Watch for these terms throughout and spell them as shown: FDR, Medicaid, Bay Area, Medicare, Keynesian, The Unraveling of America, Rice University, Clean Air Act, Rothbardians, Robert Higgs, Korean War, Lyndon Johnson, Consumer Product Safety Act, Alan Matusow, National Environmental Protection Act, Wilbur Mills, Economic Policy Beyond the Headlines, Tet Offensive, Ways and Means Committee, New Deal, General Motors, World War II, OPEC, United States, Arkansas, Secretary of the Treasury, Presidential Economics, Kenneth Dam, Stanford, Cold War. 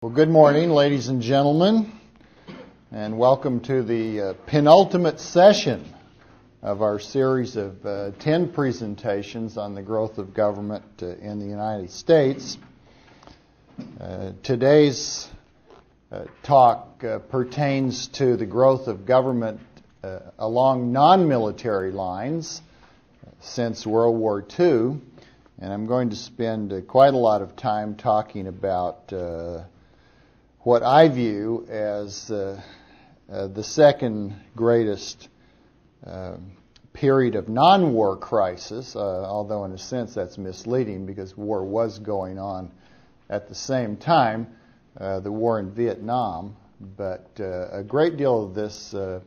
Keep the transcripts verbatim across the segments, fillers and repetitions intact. Well, good morning, ladies and gentlemen, and welcome to the uh, penultimate session of our series of uh, ten presentations on the growth of government uh, in the United States. Uh, today's uh, talk uh, pertains to the growth of government uh, along non-military lines uh, since World War Two, and I'm going to spend uh, quite a lot of time talking about uh, what I view as uh, uh, the second greatest uh, period of non-war crisis, uh, although in a sense that's misleading because war was going on at the same time, uh, the war in Vietnam. But uh, a great deal of this uh,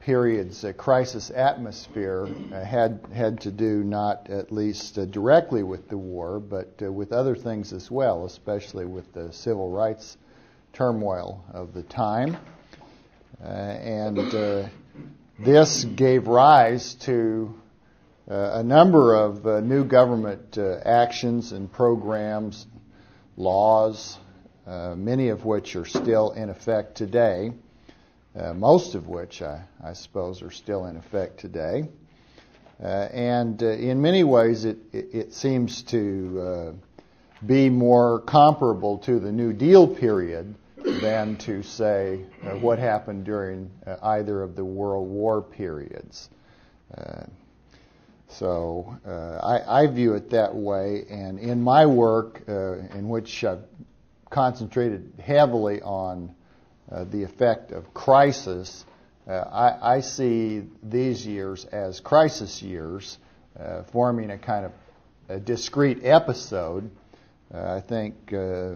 period's uh, crisis atmosphere uh, had, had to do not at least uh, directly with the war, but uh, with other things as well, especially with the civil rights turmoil of the time, uh, and uh, this gave rise to uh, a number of uh, new government uh, actions and programs, laws, uh, many of which are still in effect today, uh, most of which I, I suppose are still in effect today, uh, and uh, in many ways it, it, it seems to uh, be more comparable to the New Deal period than to, say, uh, what happened during uh, either of the World War periods. Uh, so uh, I, I view it that way, and in my work, uh, in which I've concentrated heavily on uh, the effect of crisis, uh, I, I see these years as crisis years, uh, forming a kind of a discrete episode. Uh, I think uh,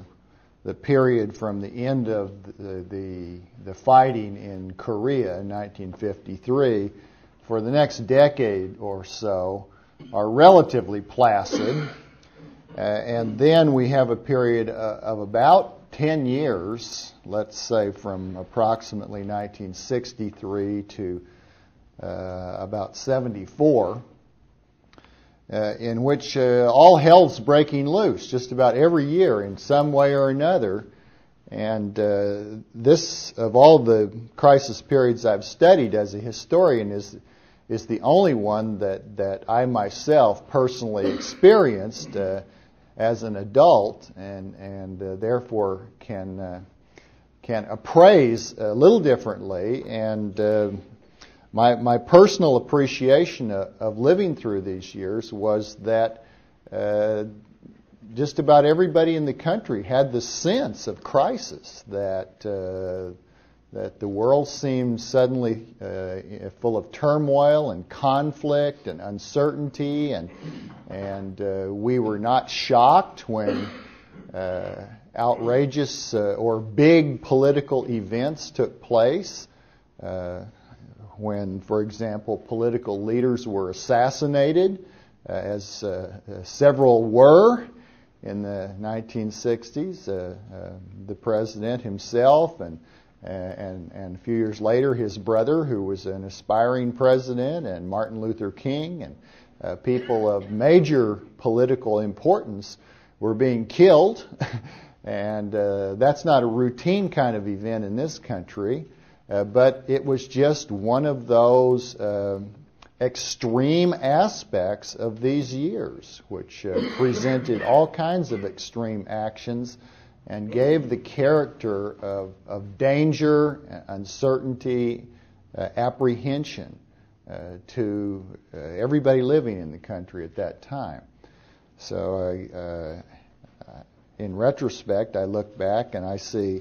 the period from the end of the, the, the fighting in Korea in nineteen fifty-three for the next decade or so are relatively placid. Uh, and then we have a period uh, of about ten years, let's say from approximately nineteen sixty-three to uh, about seventy-four, Uh, in which uh, all hell's breaking loose just about every year in some way or another. And uh, this, of all the crisis periods I've studied as a historian, is, is the only one that, that I myself personally experienced uh, as an adult, and, and uh, therefore can, uh, can appraise a little differently. And uh, My, my personal appreciation of, of living through these years was that uh, just about everybody in the country had the sense of crisis, that, uh, that the world seemed suddenly uh, full of turmoil and conflict and uncertainty, and, and uh, we were not shocked when uh, outrageous uh, or big political events took place. Uh, When, for example, political leaders were assassinated, uh, as uh, several were in the nineteen sixties, uh, uh, the president himself, and, and, and a few years later his brother, who was an aspiring president, and Martin Luther King, and uh, people of major political importance were being killed. And uh, that's not a routine kind of event in this country. Uh, but it was just one of those uh, extreme aspects of these years, which uh, presented all kinds of extreme actions and gave the character of, of danger, uncertainty, uh, apprehension uh, to uh, everybody living in the country at that time. So uh, uh, in retrospect, I look back and I see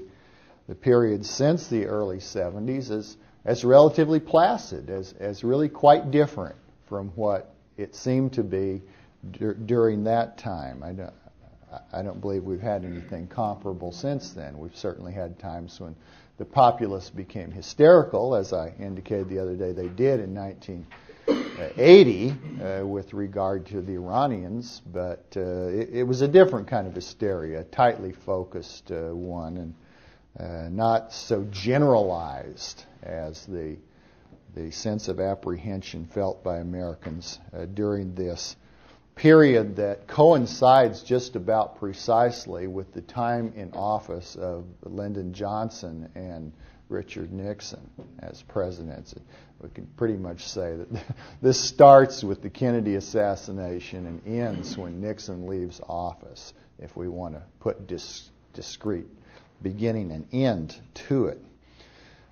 the period since the early seventies is, is relatively placid, as, as really quite different from what it seemed to be dur during that time. I don't, I don't believe we've had anything comparable since then. We've certainly had times when the populace became hysterical, as I indicated the other day they did in nineteen eighty uh, with regard to the Iranians, but uh, it, it was a different kind of hysteria, a tightly focused uh, one, and Uh, not so generalized as the, the sense of apprehension felt by Americans uh, during this period that coincides just about precisely with the time in office of Lyndon Johnson and Richard Nixon as presidents. We can pretty much say that this starts with the Kennedy assassination and ends when Nixon leaves office, if we want to put dis discrete beginning and end to it.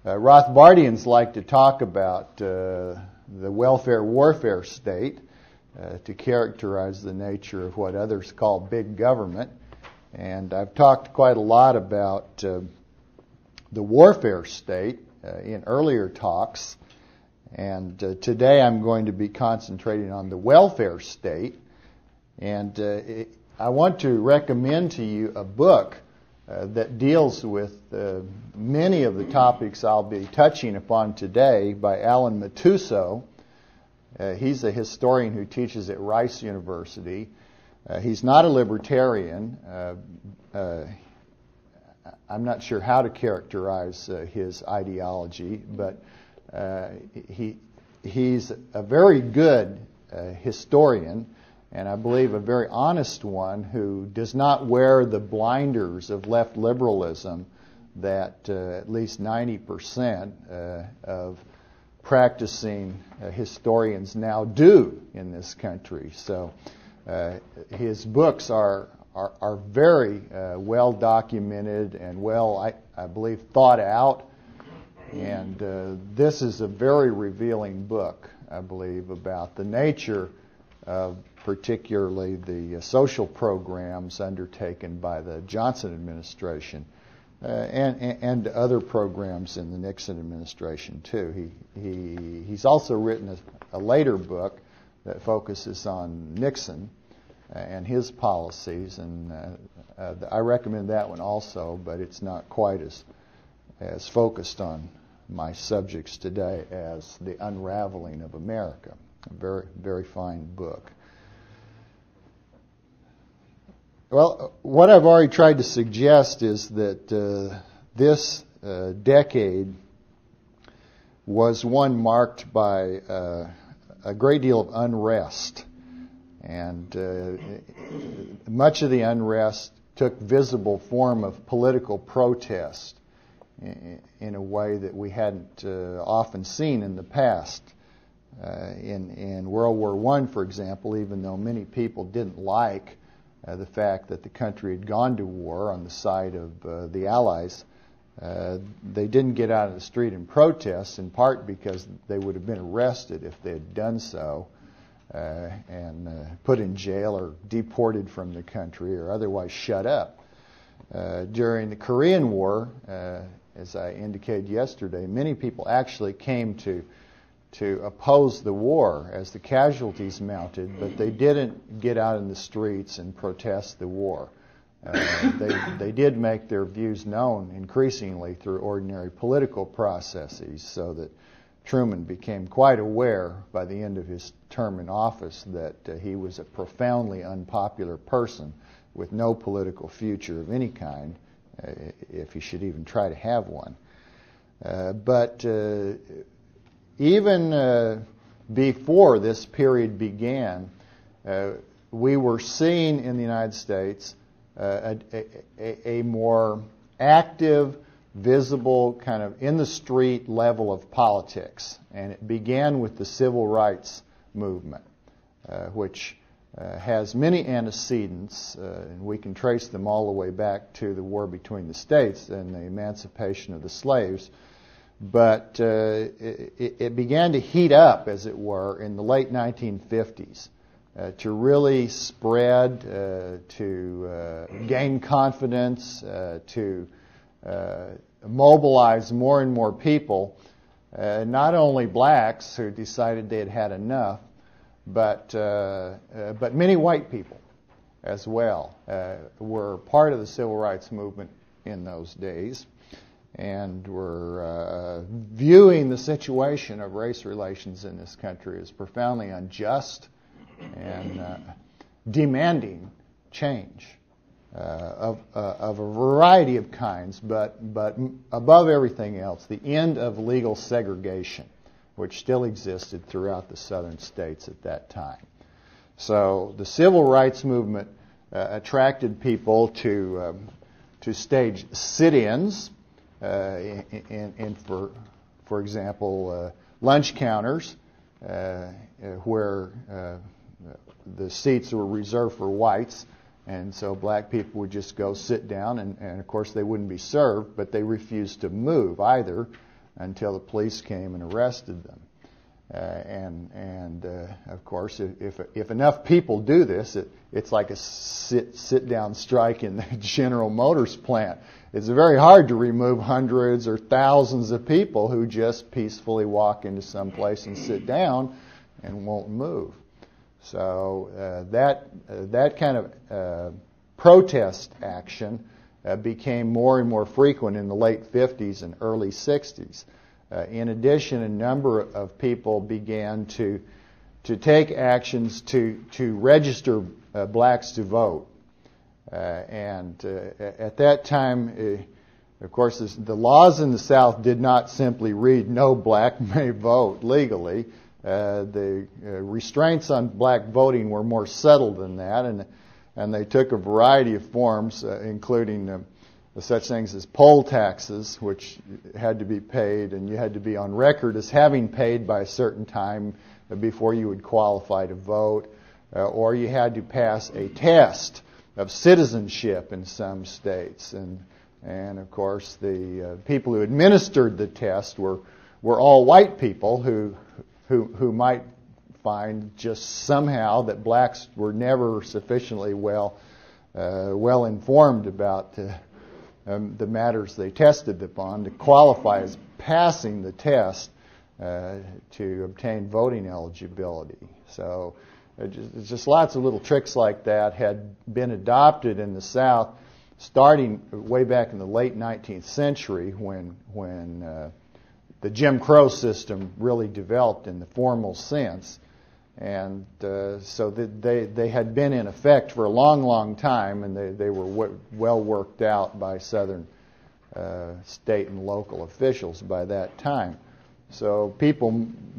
Uh, Rothbardians like to talk about uh, the welfare warfare state uh, to characterize the nature of what others call big government. And I've talked quite a lot about uh, the warfare state uh, in earlier talks. And uh, today I'm going to be concentrating on the welfare state. And uh, it, I want to recommend to you a book uh, that deals with uh, many of the topics I'll be touching upon today by Alan Matusow. Uh, he's a historian who teaches at Rice University. Uh, he's not a libertarian. Uh, uh, I'm not sure how to characterize uh, his ideology, but uh, he, he's a very good uh, historian, and I believe a very honest one who does not wear the blinders of left liberalism that uh, at least ninety percent uh, of practicing uh, historians now do in this country. So uh, his books are Are, are very uh, well documented and well, I, I believe, thought out. And uh, this is a very revealing book, I believe, about the nature of particularly the uh, social programs undertaken by the Johnson administration uh, and, and, and other programs in the Nixon administration, too. He, he, he's also written a, a later book that focuses on Nixon and his policies, and uh, uh, I recommend that one also, but it's not quite as as focused on my subjects today as The Unraveling of America, a very, very fine book. Well, what I've already tried to suggest is that uh, this uh, decade was one marked by uh, a great deal of unrest. And uh, much of the unrest took visible form of political protest in a way that we hadn't uh, often seen in the past. Uh, in, in World War One, for example, even though many people didn't like uh, the fact that the country had gone to war on the side of uh, the Allies, uh, they didn't get out of the street and protest, in part because they would have been arrested if they had done so. Uh, and uh, put in jail or deported from the country or otherwise shut up. Uh, during the Korean War, uh, as I indicated yesterday, many people actually came to, to oppose the war as the casualties mounted, but they didn't get out in the streets and protest the war. Uh, they, they did make their views known increasingly through ordinary political processes, so that Truman became quite aware by the end of his term in office that uh, he was a profoundly unpopular person with no political future of any kind, uh, if he should even try to have one. Uh, but uh, even uh, before this period began, uh, we were seeing in the United States uh, a, a, a more active, visible, kind of in-the-street level of politics. And it began with the Civil Rights Movement, uh, which uh, has many antecedents, uh, and we can trace them all the way back to the war between the states and the emancipation of the slaves. But uh, it, it began to heat up, as it were, in the late nineteen fifties uh, to really spread, uh, to uh, gain confidence, uh, to Uh, mobilize more and more people, uh, not only blacks who decided they had had enough, but, uh, uh, but many white people as well uh, were part of the Civil Rights Movement in those days and were uh, viewing the situation of race relations in this country as profoundly unjust and uh, demanding change. Uh, of, uh, of a variety of kinds, but, but above everything else, the end of legal segregation, which still existed throughout the southern states at that time. So the civil rights movement uh, attracted people to um, to stage sit-ins, uh, in, in, in for for example, uh, lunch counters uh, where uh, the seats were reserved for whites, and so black people would just go sit down, and, and of course they wouldn't be served, but they refused to move either until the police came and arrested them. Uh, and and uh, of course, if if enough people do this, it, it's like a sit sit down strike in the General Motors plant. It's very hard to remove hundreds or thousands of people who just peacefully walk into some place and sit down and won't move. So uh, that uh, that kind of uh, protest action uh, became more and more frequent in the late fifties and early sixties. Uh, in addition, a number of people began to to take actions to to register uh, blacks to vote, uh, and uh, at that time, uh, of course, this, the laws in the South did not simply read "No black may vote" legally. Uh, the uh, restraints on black voting were more subtle than that, and and they took a variety of forms, uh, including Uh, such things as poll taxes, which had to be paid, and you had to be on record as having paid by a certain time before you would qualify to vote, uh, or you had to pass a test of citizenship in some states, and and of course the uh, people who administered the test were were all white people who who who might find just somehow that blacks were never sufficiently well uh, well informed about Uh, Um, the matters they tested upon to qualify as passing the test uh, to obtain voting eligibility. So uh, just, just lots of little tricks like that had been adopted in the South, starting way back in the late nineteenth century when, when uh, the Jim Crow system really developed in the formal sense. And uh, so they, they had been in effect for a long, long time, and they, they were w well worked out by Southern uh, state and local officials by that time. So people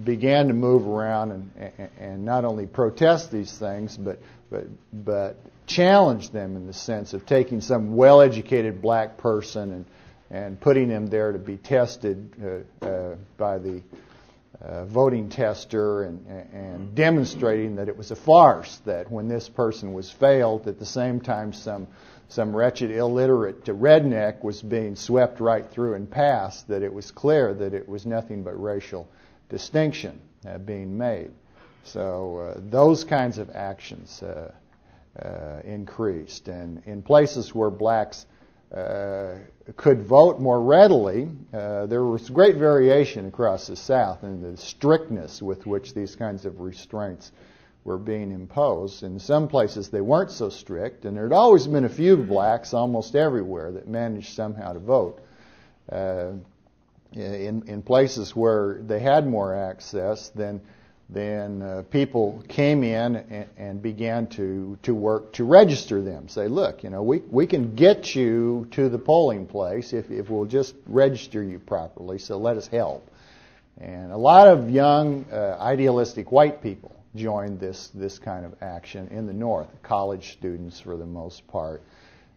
began to move around and, and, and not only protest these things, but, but, but challenge them in the sense of taking some well-educated black person and, and putting them there to be tested uh, uh, by the Uh, voting tester, and, and demonstrating that it was a farce, that when this person was failed, at the same time some, some wretched illiterate to redneck was being swept right through and passed, that it was clear that it was nothing but racial distinction uh, being made. So uh, those kinds of actions uh, uh, increased. And in places where blacks Uh, could vote more readily, uh, there was great variation across the South in the strictness with which these kinds of restraints were being imposed. In some places they weren't so strict, and there had always been a few blacks almost everywhere that managed somehow to vote. Uh, in, in places where they had more access, then, then uh, people came in and, and began to, to work to register them. Say, look, you know, we, we can get you to the polling place if, if we'll just register you properly, so let us help. And a lot of young, uh, idealistic white people joined this, this kind of action in the North, college students for the most part,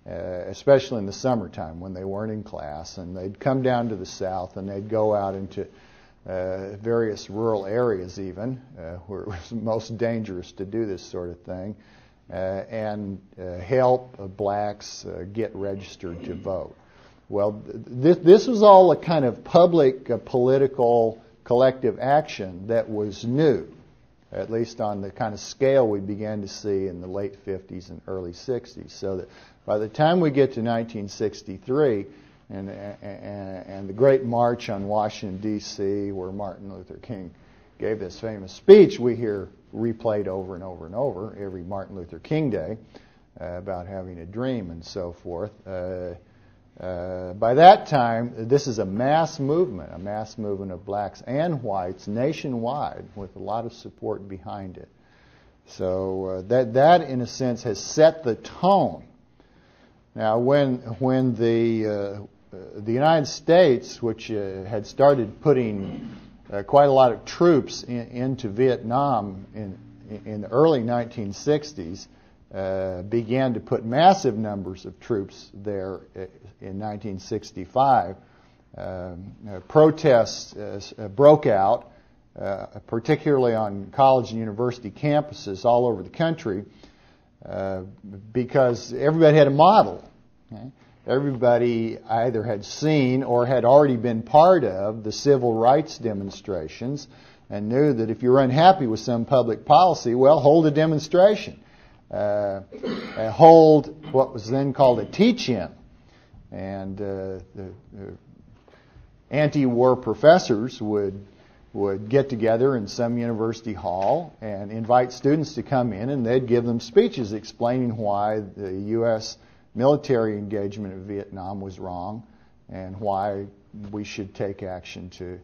uh, especially in the summertime when they weren't in class. And they'd come down to the South and they'd go out into Uh, various rural areas even, uh, where it was most dangerous to do this sort of thing, uh, and uh, help uh, blacks uh, get registered to vote. Well, th this was all a kind of public, uh, political, collective action that was new, at least on the kind of scale we began to see in the late fifties and early sixties. So that by the time we get to nineteen sixty-three, And, and, and the Great March on Washington, D C, where Martin Luther King gave this famous speech we hear replayed over and over and over every Martin Luther King Day, uh, about having a dream and so forth. Uh, uh, by that time, this is a mass movement, a mass movement of blacks and whites nationwide with a lot of support behind it. So uh, that, that, in a sense, has set the tone. Now, when, when the, uh, the United States, which uh, had started putting uh, quite a lot of troops in, into Vietnam in, in the early nineteen sixties uh, began to put massive numbers of troops there in nineteen sixty-five. Um, uh, protests uh, broke out, uh, particularly on college and university campuses all over the country, uh, because everybody had a model. Okay? Everybody either had seen or had already been part of the civil rights demonstrations and knew that if you're unhappy with some public policy, well, hold a demonstration. Uh, hold what was then called a teach-in. And uh, the, the anti-war professors would, would get together in some university hall and invite students to come in, and they'd give them speeches explaining why the U S military engagement in Vietnam was wrong and why we should take action to,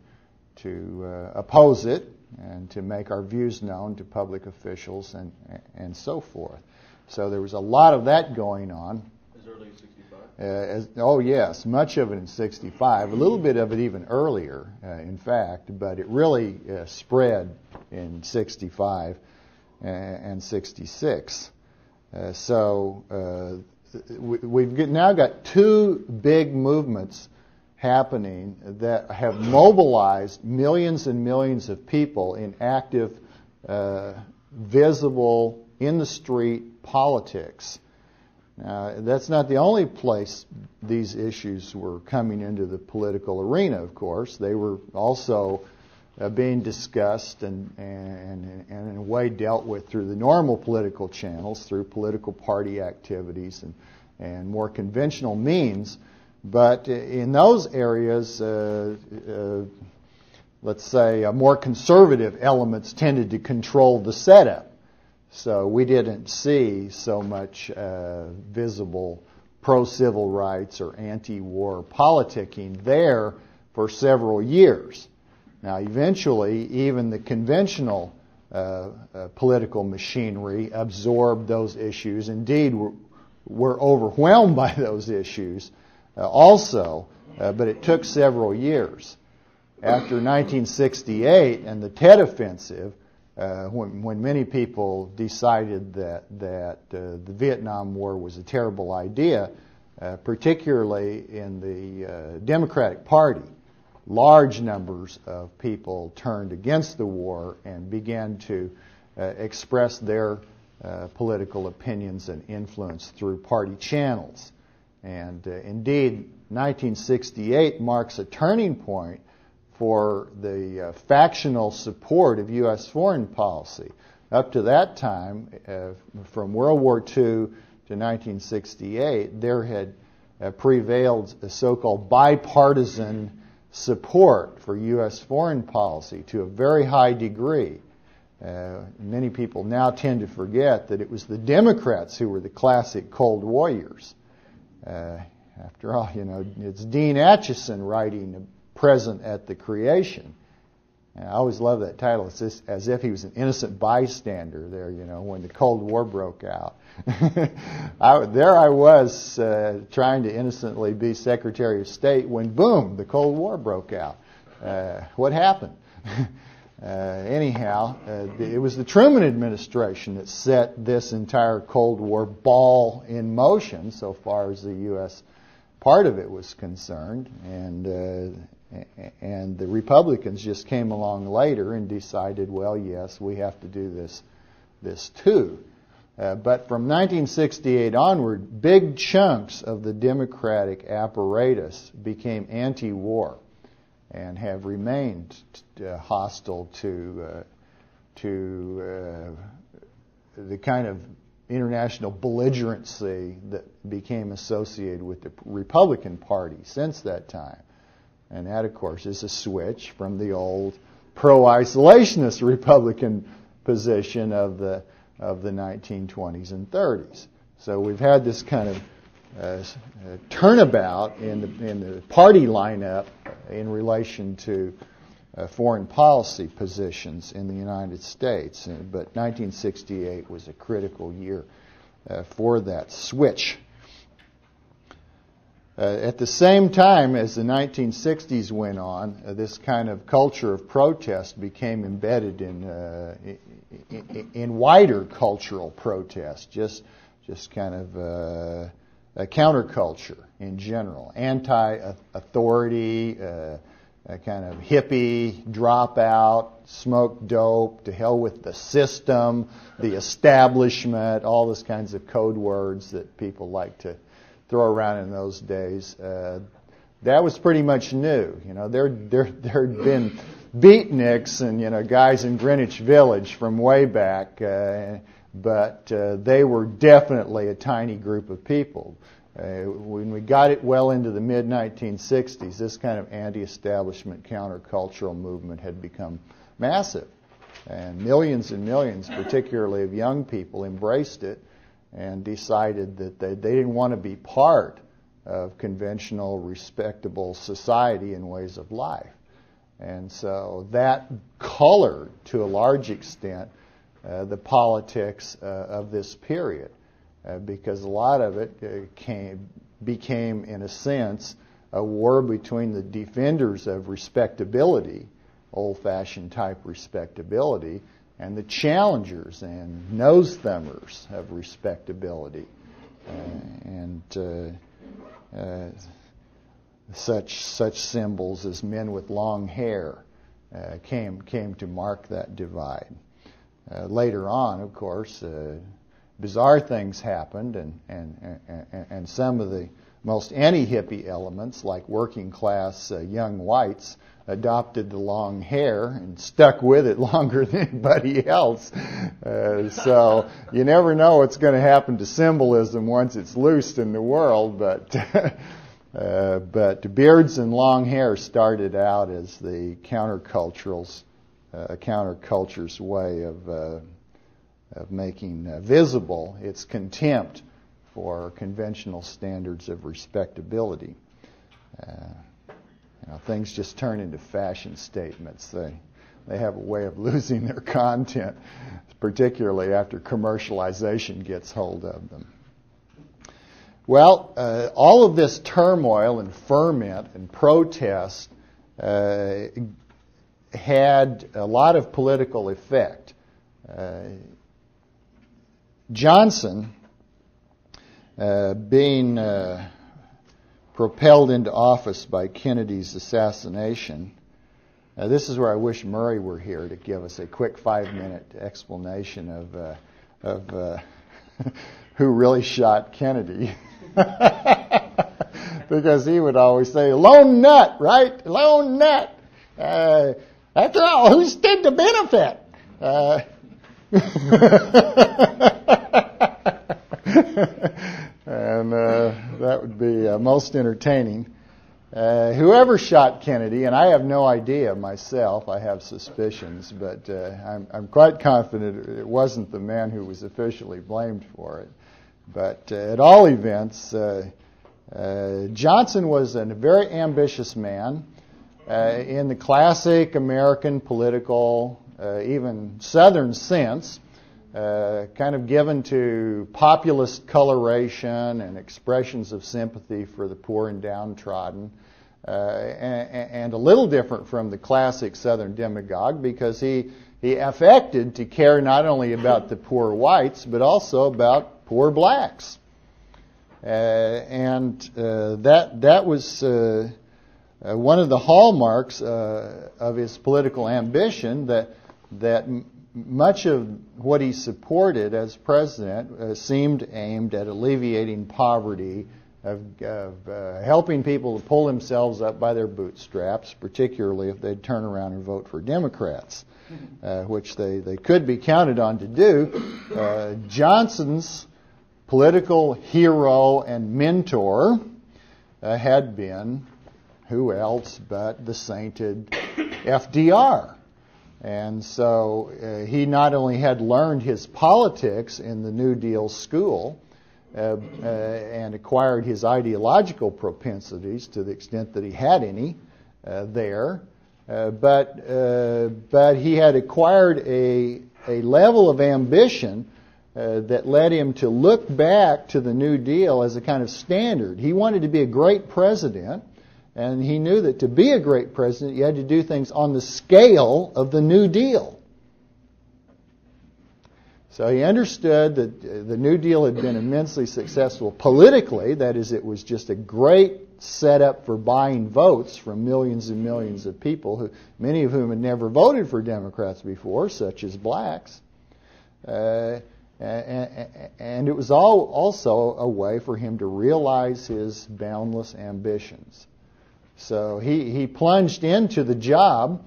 to uh, oppose it and to make our views known to public officials and, and so forth. So there was a lot of that going on. As early as sixty-five? Uh, as, oh, yes, much of it in sixty-five, a little bit of it even earlier, uh, in fact, but it really uh, spread in sixty-five and, and sixty-six. Uh, so uh, we've get, now got two big movements happening that have mobilized millions and millions of people in active, uh, visible, in-the-street politics. Uh, that's not the only place these issues were coming into the political arena, of course. They were also uh, being discussed and, and, and in a way dealt with through the normal political channels, through political party activities and, and more conventional means. But in those areas, uh, uh, let's say, uh, more conservative elements tended to control the setup. So we didn't see so much uh, visible pro-civil rights or anti-war politicking there for several years. Now, eventually, even the conventional uh, uh, political machinery absorbed those issues. Indeed, were, were overwhelmed by those issues. Uh, also, uh, but it took several years. After nineteen sixty-eight and the Tet Offensive, uh, when, when many people decided that, that uh, the Vietnam War was a terrible idea, uh, particularly in the uh, Democratic Party, large numbers of people turned against the war and began to uh, express their uh, political opinions and influence through party channels. And uh, indeed, nineteen sixty-eight marks a turning point for the uh, factional support of U S foreign policy. Up to that time, uh, from World War Two to nineteen sixty-eight, there had uh, prevailed a so-called bipartisan support for U S foreign policy to a very high degree. Uh, many people now tend to forget that it was the Democrats who were the classic Cold Warriors. Uh, after all, you know, it's Dean Acheson writing Present at the Creation. And I always love that title. It's just as if he was an innocent bystander there, you know, when the Cold War broke out. I, there I was uh, trying to innocently be Secretary of State when, boom, the Cold War broke out. Uh, what happened? uh, anyhow, uh, it was the Truman administration that set this entire Cold War ball in motion so far as the U S part of it was concerned, and, uh, and the Republicans just came along later and decided, well, yes, we have to do this, this too. Uh, but from nineteen sixty-eight onward, big chunks of the Democratic apparatus became anti-war and have remained uh, hostile to, uh, to uh, the kind of international belligerency that became associated with the Republican Party since that time. And that, of course, is a switch from the old pro-isolationist Republican position of the, of the nineteen twenties and thirties. So we've had this kind of Uh, uh, turnabout in the, in the party lineup in relation to uh, foreign policy positions in the United States. And, but nineteen sixty-eight was a critical year uh, for that switch. Uh, at the same time as the nineteen sixties went on, uh, this kind of culture of protest became embedded in, uh, in, in wider cultural protest, just, just kind of uh, a counterculture in general, anti-authority, uh, a kind of hippie, dropout, smoke dope, to hell with the system, the establishment, all those kinds of code words that people like to throw around in those days. Uh, that was pretty much new. You know, there there there'd been beatniks and, you know, guys in Greenwich Village from way back, uh, but uh, they were definitely a tiny group of people. Uh, when we got it well into the mid nineteen sixties, this kind of anti-establishment countercultural movement had become massive, and millions and millions, particularly of young people, embraced it and decided that they, they didn't want to be part of conventional, respectable society and ways of life. And so that colored, to a large extent, uh, the politics uh, of this period, uh, because a lot of it uh, came, became, in a sense, a war between the defenders of respectability, old-fashioned type respectability, and the challengers and nose-thumbers of respectability, uh, and uh, uh, such such symbols as men with long hair uh, came came to mark that divide. Uh, later on, of course, uh, bizarre things happened, and and and, and some of the most anti-hippie elements, like working-class uh, young whites, adopted the long hair and stuck with it longer than anybody else. Uh, so you never know what's going to happen to symbolism once it's loosed in the world, but uh, but beards and long hair started out as the countercultural's uh, counterculture's way of uh, of making uh, visible its contempt for conventional standards of respectability. Uh, You know, things just turn into fashion statements. They, they have a way of losing their content, particularly after commercialization gets hold of them. Well, uh, all of this turmoil and ferment and protest uh, had a lot of political effect. Uh, Johnson, uh, being... Uh, propelled into office by Kennedy's assassination. Uh, this is where I wish Murray were here to give us a quick five-minute explanation of, uh, of uh, who really shot Kennedy. Because he would always say, lone nut, right? Lone nut. Uh, after all, who stood to benefit? Uh, and uh, that would be uh, most entertaining. Uh, whoever shot Kennedy, and I have no idea myself, I have suspicions, but uh, I'm, I'm quite confident it wasn't the man who was officially blamed for it. But uh, at all events, uh, uh, Johnson was a very ambitious man uh, in the classic American political, uh, even Southern sense. Uh, kind of given to populist coloration and expressions of sympathy for the poor and downtrodden, uh, and, and a little different from the classic Southern demagogue, because he, he affected to care not only about the poor whites, but also about poor blacks. Uh, and uh, that, that was uh, uh, one of the hallmarks uh, of his political ambition, that, that much of what he supported as president uh, seemed aimed at alleviating poverty, of, of uh, helping people to pull themselves up by their bootstraps, particularly if they'd turn around and vote for Democrats, uh, which they, they could be counted on to do. Uh, Johnson's political hero and mentor uh, had been, who else but the sainted F D R. And so uh, he not only had learned his politics in the New Deal school uh, uh, and acquired his ideological propensities to the extent that he had any uh, there, uh, but, uh, but he had acquired a, a level of ambition uh, that led him to look back to the New Deal as a kind of standard. He wanted to be a great president, and he knew that to be a great president, you had to do things on the scale of the New Deal. So he understood that the New Deal had been immensely successful politically. That is, it was just a great setup for buying votes from millions and millions of people, who, many of whom had never voted for Democrats before, such as blacks. Uh, and, and it was all also a way for him to realize his boundless ambitions. So he, he plunged into the job.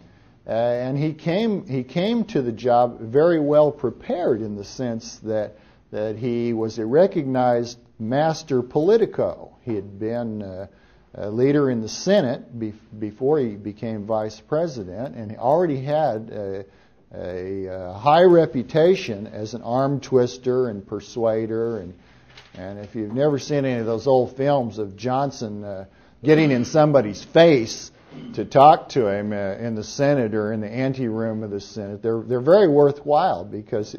Uh, and he came, he came to the job very well prepared, in the sense that, that he was a recognized master politico. He had been uh, a leader in the Senate be before he became vice president, and he already had a, a, a high reputation as an arm twister and persuader. And, and if you've never seen any of those old films of Johnson uh, getting in somebody's face to talk to him uh, in the Senate or in the anteroom of the Senate, they're they're very worthwhile, because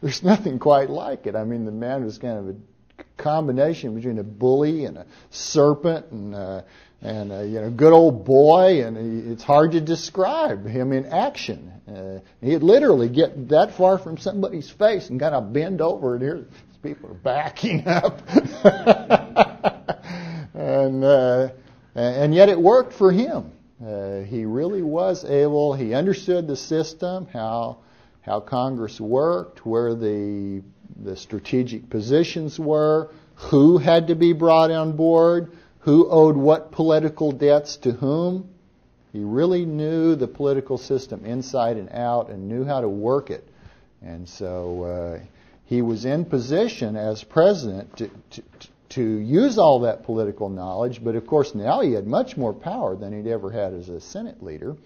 there's nothing quite like it. I mean, the man was kind of a combination between a bully and a serpent and uh, and a, you know, good old boy, and he, it's hard to describe him in action. Uh, he'd literally get that far from somebody's face and kind of bend over, and here these people are backing up, and. Uh, And yet it worked for him. Uh, he really was able, he understood the system, how, how Congress worked, where the, the strategic positions were, who had to be brought on board, who owed what political debts to whom. He really knew the political system inside and out and knew how to work it. And so uh, he was in position as president to, to, to to use all that political knowledge, but of course now he had much more power than he'd ever had as a Senate leader,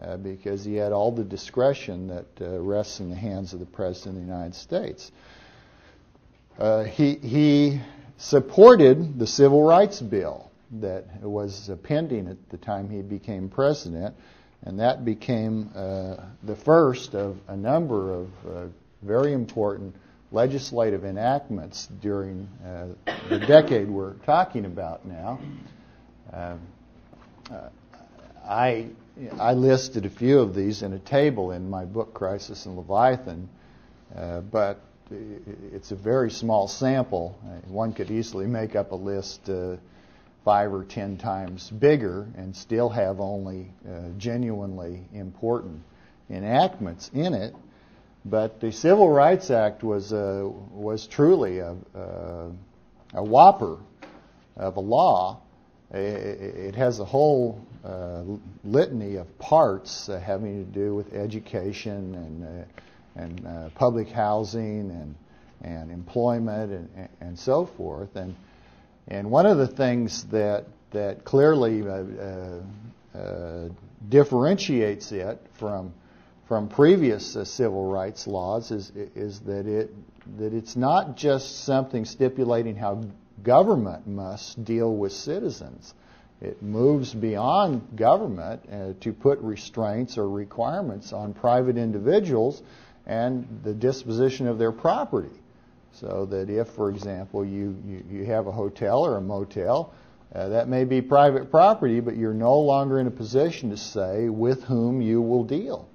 uh, because he had all the discretion that uh, rests in the hands of the President of the United States. Uh, he, he supported the Civil Rights Bill that was pending at the time he became president, and that became uh, the first of a number of uh, very important legislative enactments during uh, the decade we're talking about now. Uh, uh, I, I listed a few of these in a table in my book, Crisis and Leviathan, uh, but it's a very small sample. One could easily make up a list uh, five or ten times bigger and still have only uh, genuinely important enactments in it. But the Civil Rights Act was, uh, was truly a, uh, a whopper of a law. It, it has a whole uh, litany of parts uh, having to do with education and, uh, and uh, public housing and, and employment and, and so forth. And, and one of the things that, that clearly uh, uh, differentiates it from from previous uh, civil rights laws is, is that, it, that it's not just something stipulating how government must deal with citizens. It moves beyond government uh, to put restraints or requirements on private individuals and the disposition of their property. So that if, for example, you, you, you have a hotel or a motel, Uh, that may be private property, but you're no longer in a position to say with whom you will deal.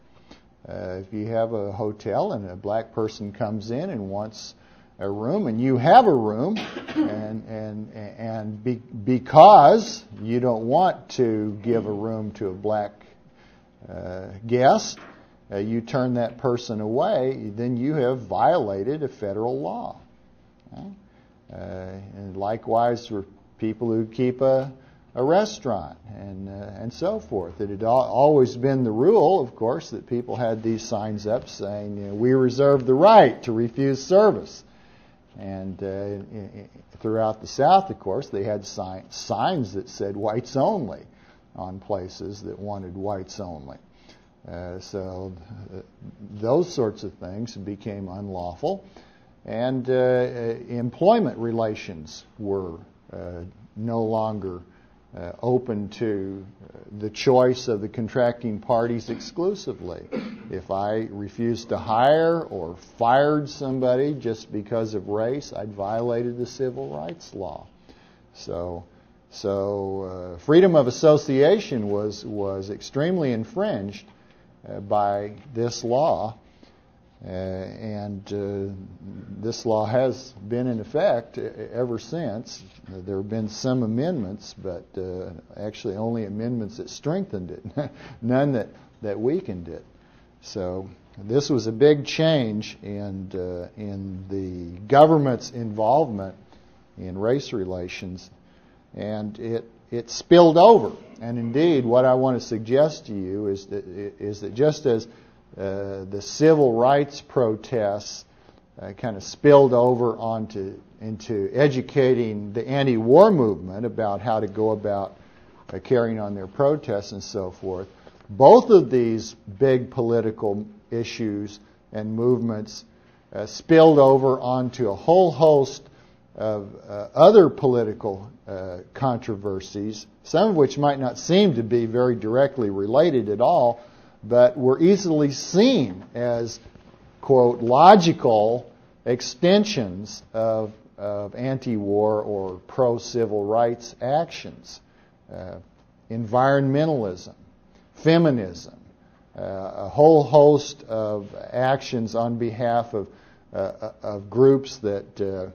Uh, if you have a hotel and a black person comes in and wants a room, and you have a room, and and and be, because you don't want to give a room to a black uh, guest, uh, you turn that person away, then you have violated a federal law. Okay? Uh, and likewise for people who keep a a restaurant and, uh, and so forth. It had al always been the rule, of course, that people had these signs up saying, you know, we reserve the right to refuse service. And uh, in, in, throughout the South, of course, they had si signs that said whites only on places that wanted whites only. Uh, so th those sorts of things became unlawful. And uh, employment relations were uh, no longer uh, open to the choice of the contracting parties exclusively. If I refused to hire or fired somebody just because of race, I'd violated the civil rights law. So, so uh, freedom of association was, was extremely infringed uh, by this law. Uh, and uh, this law has been in effect ever since. Uh, there have been some amendments, but uh, actually only amendments that strengthened it, none that, that weakened it. So this was a big change in, uh, in the government's involvement in race relations, and it, it spilled over. And indeed, what I want to suggest to you is that, is that just as Uh, the civil rights protests uh, kind of spilled over onto into educating the anti-war movement about how to go about uh, carrying on their protests and so forth. Both of these big political issues and movements uh, spilled over onto a whole host of uh, other political uh, controversies, some of which might not seem to be very directly related at all, but were easily seen as, quote, logical extensions of, of anti-war or pro-civil rights actions. Uh, environmentalism, feminism, uh, a whole host of actions on behalf of, uh, of groups that, uh,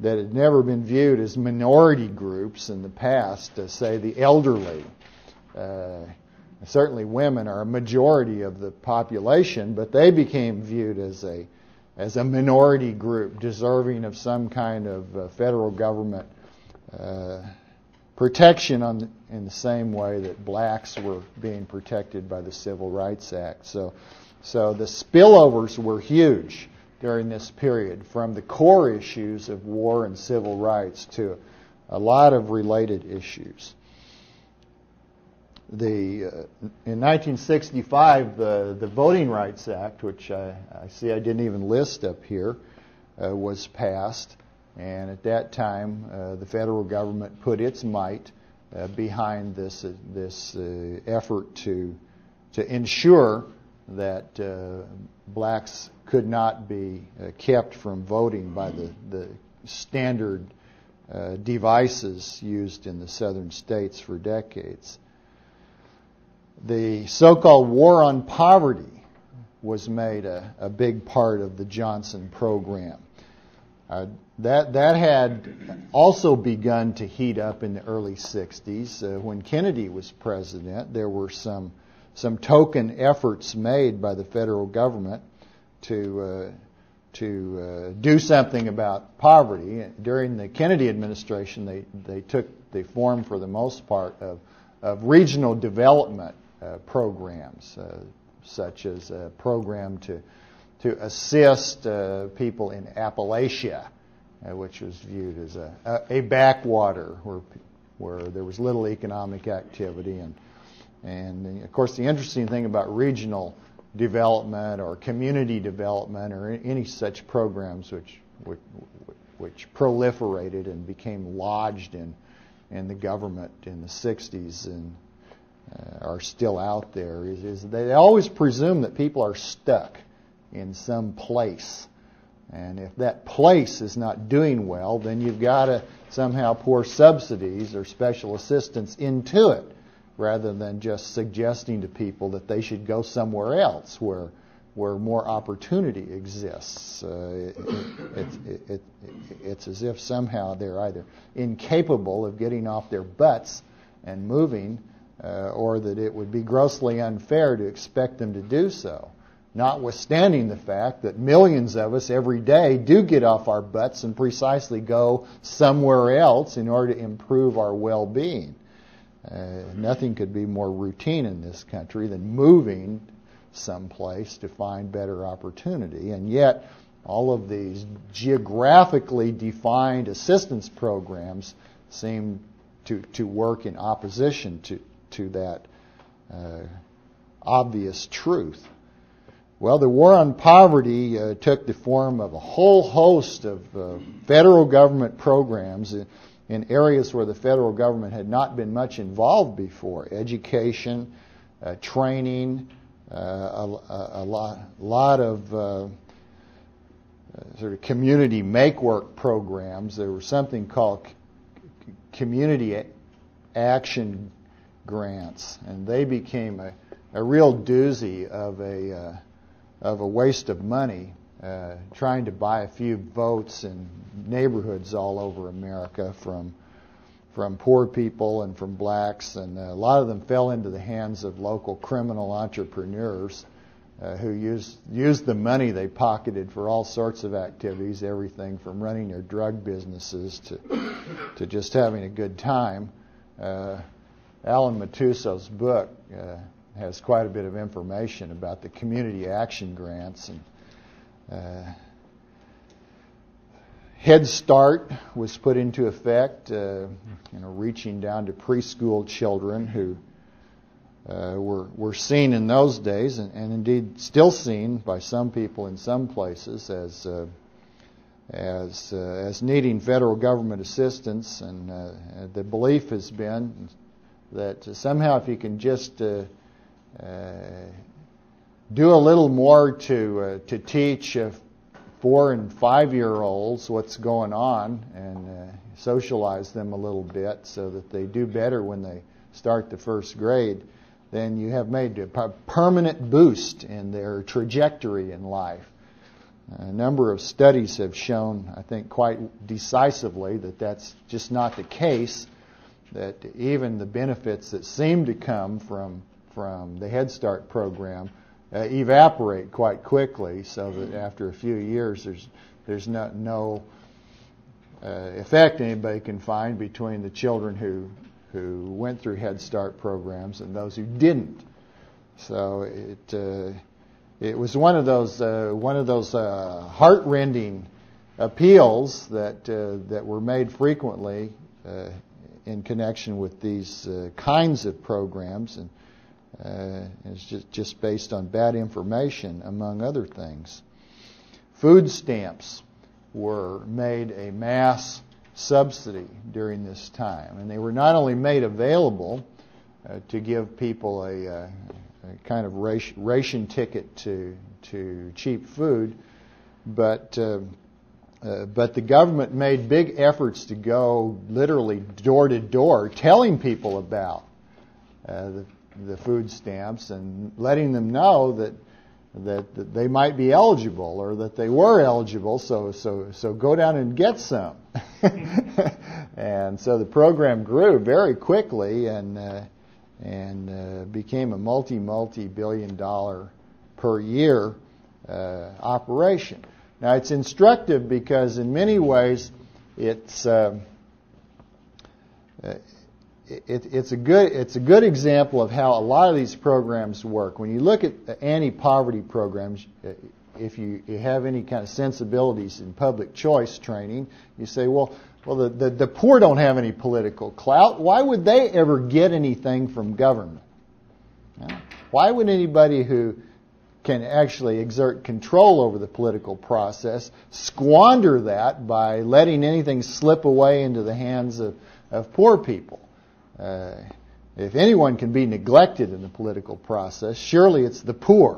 that had never been viewed as minority groups in the past, uh, say the elderly. Uh, Certainly women are a majority of the population, but they became viewed as a, as a minority group deserving of some kind of uh, federal government uh, protection on the, in the same way that blacks were being protected by the Civil Rights Act. So, so the spillovers were huge during this period, from the core issues of war and civil rights to a lot of related issues. The, uh, in nineteen sixty-five, the, the Voting Rights Act, which I, I see I didn't even list up here, uh, was passed. And at that time, uh, the federal government put its might uh, behind this, uh, this uh, effort to, to ensure that uh, blacks could not be uh, kept from voting by the, the standard uh, devices used in the southern states for decades. The so-called war on poverty was made a, a big part of the Johnson program. Uh, that, that had also begun to heat up in the early sixties. Uh, when Kennedy was president, there were some, some token efforts made by the federal government to, uh, to uh, do something about poverty. During the Kennedy administration, they, they took the form, for the most part, of, of regional development Uh, programs, uh, such as a program to, to assist uh, people in Appalachia, uh, which was viewed as a, a, a backwater where, where there was little economic activity. And, and, of course, the interesting thing about regional development or community development or any such programs which, which, which proliferated and became lodged in, in the government in the sixties and Uh, are still out there is, is they always presume that people are stuck in some place, and if that place is not doing well, then you've got to somehow pour subsidies or special assistance into it, rather than just suggesting to people that they should go somewhere else where where more opportunity exists. Uh, it, it, it, it, it, it's as if somehow they're either incapable of getting off their butts and moving, Uh, or that it would be grossly unfair to expect them to do so, notwithstanding the fact that millions of us every day do get off our butts and precisely go somewhere else in order to improve our well-being. Uh, nothing could be more routine in this country than moving someplace to find better opportunity, and yet all of these geographically defined assistance programs seem to, to work in opposition to to that uh, obvious truth. Well, the war on poverty uh, took the form of a whole host of uh, federal government programs, in areas where the federal government had not been much involved before: education, uh, training, uh, a, a lot, lot of uh, sort of community make-work programs. There was something called community action grants, and they became a, a real doozy of a, uh, of a waste of money, uh, trying to buy a few votes in neighborhoods all over America from, from poor people and from blacks, and a lot of them fell into the hands of local criminal entrepreneurs Uh, who used, used the money they pocketed for all sorts of activities, everything from running their drug businesses to, to just having a good time. Uh, Alan Matusow's book uh, has quite a bit of information about the community action grants. And, uh, Head Start was put into effect, uh, you know, reaching down to preschool children who Uh, were, were seen in those days, and, and indeed still seen by some people in some places as uh, as uh, as needing federal government assistance. And uh, the belief has been that somehow, if you can just uh, uh, do a little more to uh, to teach uh, four and five year olds what's going on, and uh, socialize them a little bit so that they do better when they start the first grade, then you have made a permanent boost in their trajectory in life. A number of studies have shown, I think quite decisively, that that's just not the case, that even the benefits that seem to come from, from the Head Start program uh, evaporate quite quickly, so that after a few years there's, there's no, no uh, effect anybody can find between the children who who went through Head Start programs and those who didn't. So it uh, it was one of those uh, one of those uh, heart-rending appeals that uh, that were made frequently uh, in connection with these uh, kinds of programs, and uh, it's just just based on bad information, among other things. Food stamps were made a mass subsidy during this time, and they were not only made available uh, to give people a, uh, a kind of ration, ration ticket to to cheap food, but uh, uh, but the government made big efforts to go literally door to door, telling people about uh, the the food stamps and letting them know that. That, that they might be eligible, or that they were eligible, so so so go down and get some. And so the program grew very quickly, and uh, and uh, became a multi multi billion dollar per year uh, operation. Now it's instructive because in many ways it's uh, uh, It, it's a good it's a good example of how a lot of these programs work. When you look at anti-poverty programs, if you, you have any kind of sensibilities in public choice training, you say, well, well, the, the, the poor don't have any political clout. Why would they ever get anything from government? Why would anybody who can actually exert control over the political process squander that by letting anything slip away into the hands of, of poor people? Uh, if anyone can be neglected in the political process, surely it's the poor.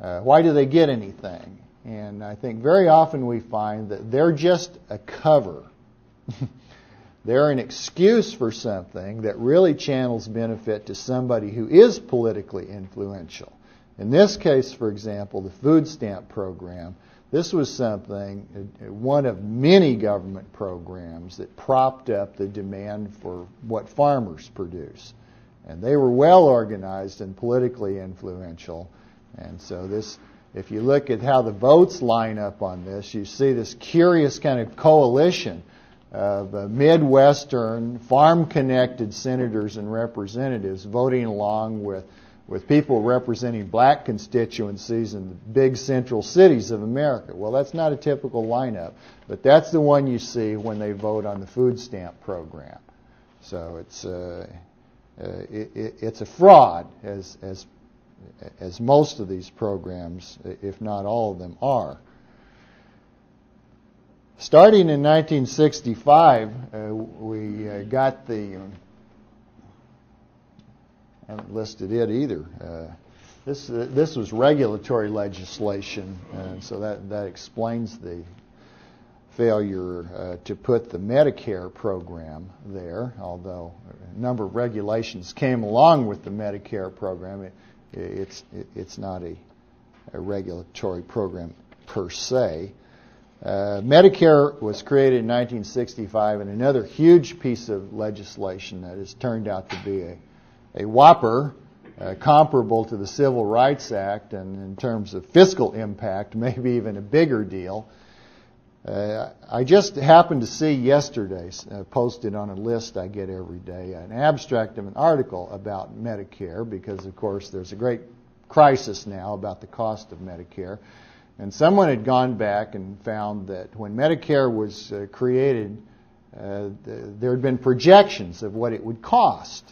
Uh, why do they get anything? And I think very often we find that they're just a cover. They're an excuse for something that really channels benefit to somebody who is politically influential. In this case, for example, the food stamp program, this was something, one of many government programs that propped up the demand for what farmers produce. And they were well organized and politically influential. And so this, if you look at how the votes line up on this, you see this curious kind of coalition of Midwestern farm-connected senators and representatives voting along with with people representing black constituencies in the big central cities of America. Well, that's not a typical lineup, but that's the one you see when they vote on the food stamp program. So it's uh, uh, it, it, it's a fraud, as as as most of these programs, if not all of them, are. Starting in nineteen sixty-five, uh, we uh, got the, um, I haven't listed it either. Uh, this, uh, this was regulatory legislation, and so that, that explains the failure uh, to put the Medicare program there, although a number of regulations came along with the Medicare program. It, it's, it, it's not a, a regulatory program per se. Uh, Medicare was created in nineteen sixty-five, and another huge piece of legislation that has turned out to be a, a whopper, uh, comparable to the Civil Rights Act, and in terms of fiscal impact, maybe even a bigger deal. Uh, I just happened to see yesterday, uh, posted on a list I get every day, an abstract of an article about Medicare, because, of course, there's a great crisis now about the cost of Medicare. And someone had gone back and found that when Medicare was uh, created, uh, th there had been projections of what it would cost.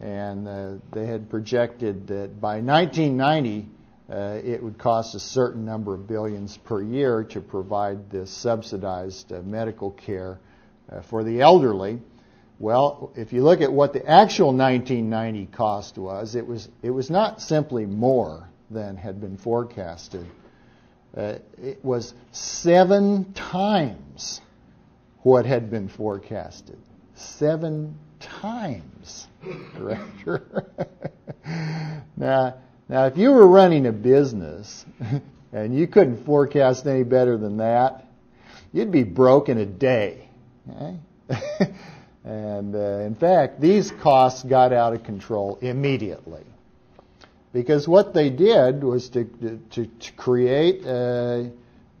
And uh, they had projected that by nineteen ninety, uh, it would cost a certain number of billions per year to provide this subsidized uh, medical care uh, for the elderly. Well, if you look at what the actual nineteen ninety cost was, it was, it was not simply more than had been forecasted. Uh, it was seven times what had been forecasted. Seven times, Director. now, now, if you were running a business and you couldn't forecast any better than that, you'd be broke in a day. Okay? and uh, in fact, these costs got out of control immediately. Because what they did was to, to, to create a,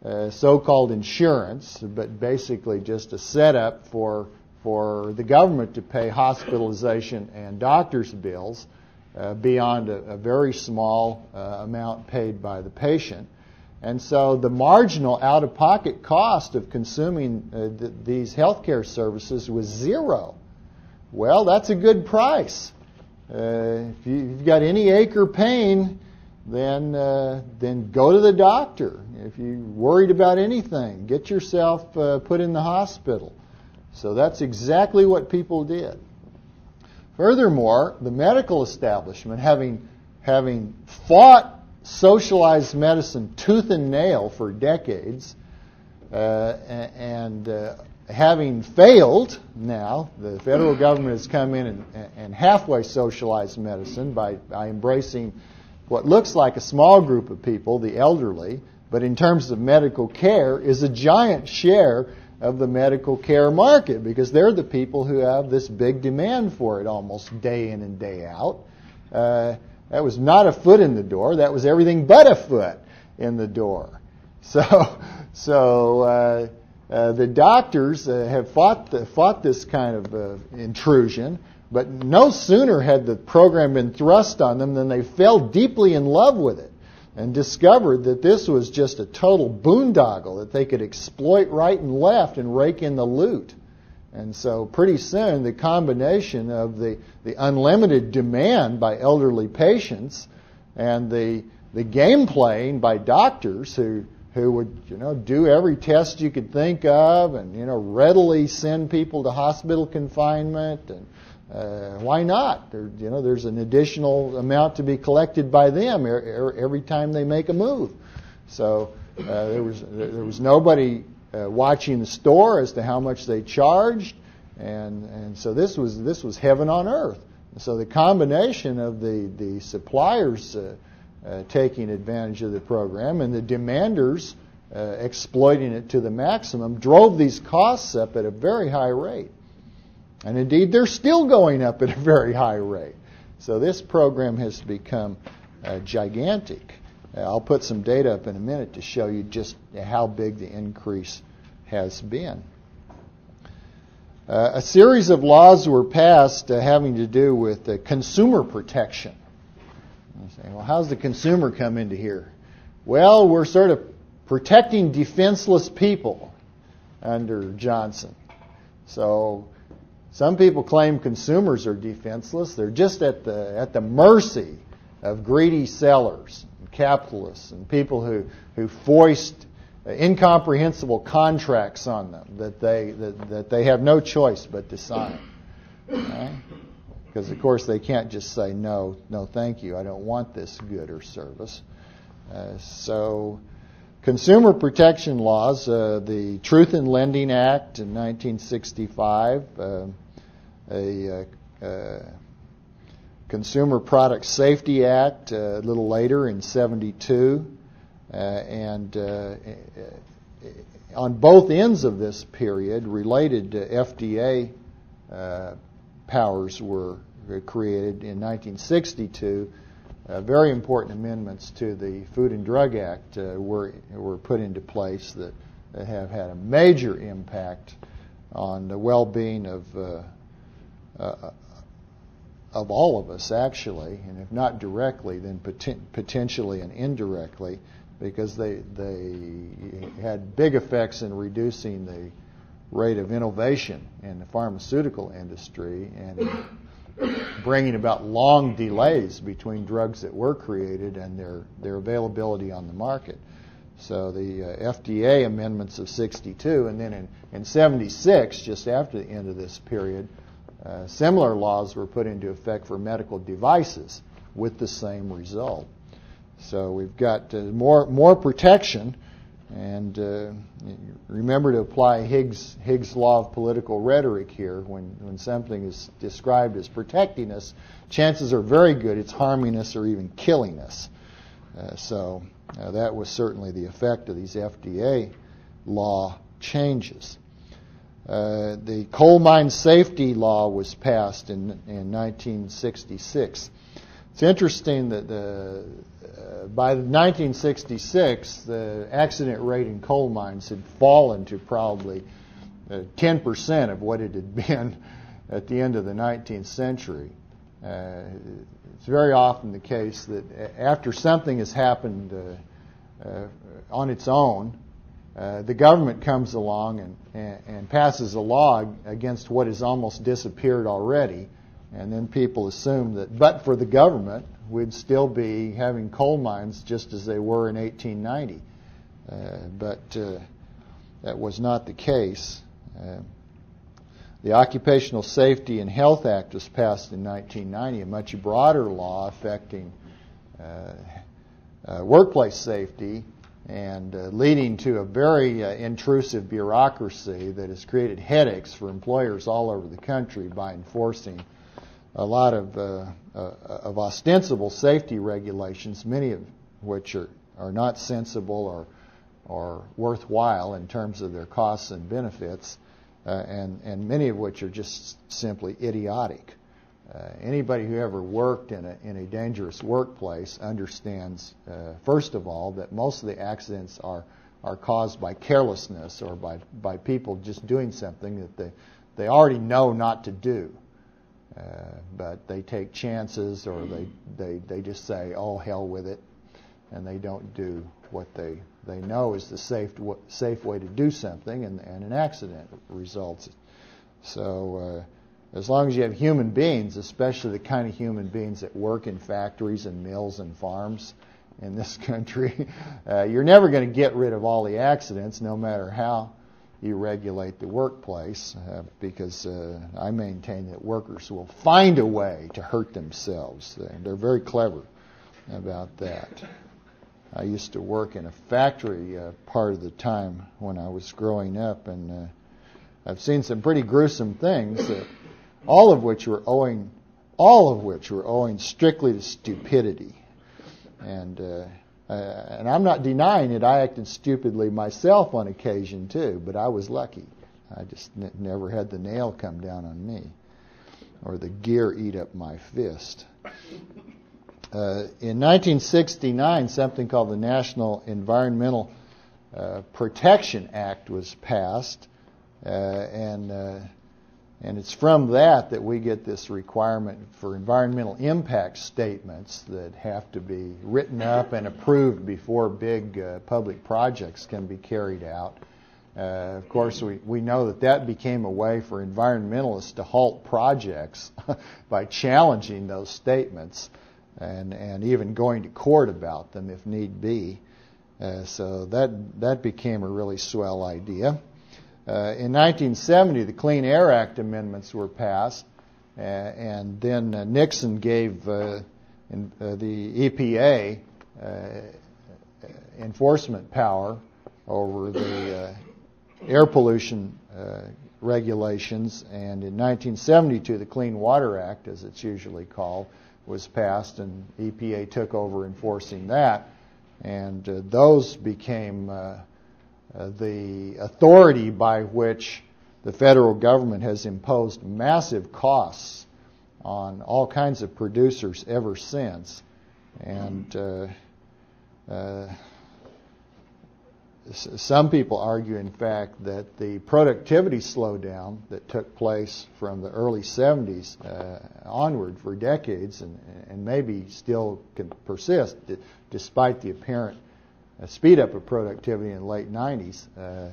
a so-called insurance, but basically just a setup for, for the government to pay hospitalization and doctor's bills uh, beyond a, a very small uh, amount paid by the patient. And so the marginal out-of-pocket cost of consuming uh, th these healthcare services was zero. Well, that's a good price. Uh, if you've got any ache or pain, then uh, then go to the doctor. If you're worried about anything, get yourself uh, put in the hospital. So that's exactly what people did. Furthermore, the medical establishment, having having fought socialized medicine tooth and nail for decades, uh, and uh, having failed now, the federal government has come in and, and halfway socialized medicine by, by embracing what looks like a small group of people, the elderly, but in terms of medical care is a giant share of the medical care market, because they're the people who have this big demand for it almost day in and day out. Uh, that was not a foot in the door. That was everything but a foot in the door. So, so... Uh, Uh, the doctors uh, have fought, the, fought this kind of uh, intrusion, but no sooner had the program been thrust on them than they fell deeply in love with it and discovered that this was just a total boondoggle that they could exploit right and left and rake in the loot. And so pretty soon the combination of the, the unlimited demand by elderly patients and the, the game playing by doctors who who would, you know, do every test you could think of and, you know, readily send people to hospital confinement. And uh, why not? There, you know, there's an additional amount to be collected by them er, er, every time they make a move. So uh, there was there was nobody uh, watching the store as to how much they charged, and and so this was this was heaven on earth. So the combination of the the suppliers. Uh, Uh, taking advantage of the program, and the demanders uh, exploiting it to the maximum, drove these costs up at a very high rate. And indeed, they're still going up at a very high rate. So this program has become uh, gigantic. Uh, I'll put some data up in a minute to show you just how big the increase has been. Uh, a series of laws were passed uh, having to do with uh, consumer protection. You say, well, how's the consumer come into here? Well, we're sort of protecting defenseless people under Johnson. So some people claim consumers are defenseless. They're just at the, at the mercy of greedy sellers and capitalists and people who, who foist incomprehensible contracts on them that they that, that they have no choice but to sign, right? Because of course they can't just say no, no, thank you. I don't want this good or service. Uh, so, consumer protection laws, uh, the Truth in Lending Act in nineteen sixty-five, uh, a uh, uh, Consumer Product Safety Act uh, a little later in seventy-two. Uh, and uh, on both ends of this period, related to F D A uh, powers were created in nineteen sixty-two. Uh, very important amendments to the Food and Drug Act uh, were were put into place that have had a major impact on the well-being of uh, uh, of all of us, actually, and if not directly, then poten potentially and indirectly, because they they had big effects in reducing the rate of innovation in the pharmaceutical industry and bringing about long delays between drugs that were created and their their availability on the market. So the uh, F D A amendments of sixty-two, and then in, in seventy-six, just after the end of this period, uh, similar laws were put into effect for medical devices with the same result. So we've got uh, more more protection, and uh, remember to apply Higgs Higgs law of political rhetoric here. When when something is described as protecting us, chances are very good it's harming us or even killing us. Uh, so uh, that was certainly the effect of these F D A law changes. Uh, the coal mine safety law was passed in in nineteen sixty-six. It's interesting that the Uh, by nineteen sixty-six, the accident rate in coal mines had fallen to probably ten percent uh, of what it had been at the end of the nineteenth century. Uh, it's very often the case that after something has happened uh, uh, on its own, uh, the government comes along and, and, and passes a law against what has almost disappeared already, and then people assume that, but for the government, we'd still be having coal mines just as they were in eighteen ninety. Uh, but uh, that was not the case. Uh, the Occupational Safety and Health Act was passed in nineteen ninety, a much broader law affecting uh, uh, workplace safety and uh, leading to a very uh, intrusive bureaucracy that has created headaches for employers all over the country by enforcing a lot of, uh, uh, of ostensible safety regulations, many of which are, are not sensible or, or worthwhile in terms of their costs and benefits, uh, and, and many of which are just simply idiotic. Uh, anybody who ever worked in a, in a dangerous workplace understands, uh, first of all, that most of the accidents are, are caused by carelessness or by, by people just doing something that they, they already know not to do. Uh, but they take chances, or they, they, they just say, oh, hell with it, and they don't do what they, they know is the safe, safe way to do something, and, and an accident results. So uh, as long as you have human beings, especially the kind of human beings that work in factories and mills and farms in this country, uh, you're never going to get rid of all the accidents, no matter how you regulate the workplace, uh, because uh, I maintain that workers will find a way to hurt themselves. They're very clever about that. I used to work in a factory uh, part of the time when I was growing up, and uh, I've seen some pretty gruesome things, that all of which were owing, all of which were owing strictly to stupidity. And uh, Uh, and I'm not denying it. I acted stupidly myself on occasion, too, but I was lucky. I just n never had the nail come down on me or the gear eat up my fist. Uh, in nineteen sixty-nine, something called the National Environmental uh, Protection Act was passed, uh, and, uh, and it's from that that we get this requirement for environmental impact statements that have to be written up and approved before big uh, public projects can be carried out. Uh, of course, we, we know that that became a way for environmentalists to halt projects by challenging those statements and, and even going to court about them if need be. Uh, so that, that became a really swell idea. Uh, in nineteen seventy, the Clean Air Act amendments were passed, uh, and then uh, Nixon gave uh, in, uh, the E P A uh, enforcement power over the uh, air pollution uh, regulations. And in nineteen seventy-two, the Clean Water Act, as it's usually called, was passed, and E P A took over enforcing that. And uh, those became Uh, Uh, the authority by which the federal government has imposed massive costs on all kinds of producers ever since. And uh, uh, some people argue, in fact, that the productivity slowdown that took place from the early seventies uh, onward for decades, and, and maybe still can persist despite the apparent a speed up of productivity in the late nineties, uh,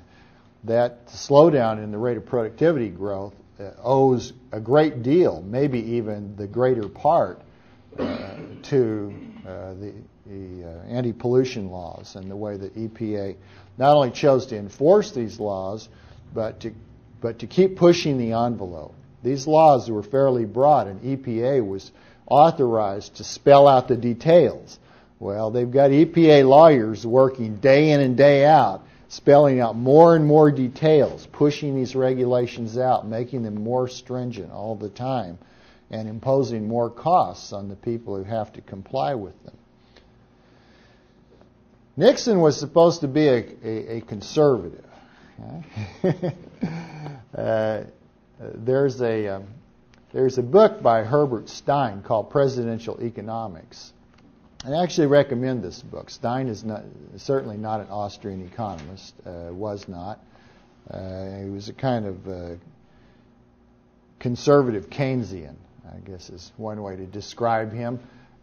that slowdown in the rate of productivity growth uh, owes a great deal, maybe even the greater part, uh, to uh, the, the uh, anti-pollution laws and the way that E P A not only chose to enforce these laws, but to, but to keep pushing the envelope. These laws were fairly broad, and E P A was authorized to spell out the details. Well, they've got E P A lawyers working day in and day out, spelling out more and more details, pushing these regulations out, making them more stringent all the time, and imposing more costs on the people who have to comply with them. Nixon was supposed to be a, a, a conservative. uh, there's a, um, there's a book by Herbert Stein called Presidential Economics. I actually recommend this book. Stein is not, certainly not an Austrian economist, uh, was not. Uh, he was a kind of uh, conservative Keynesian, I guess is one way to describe him.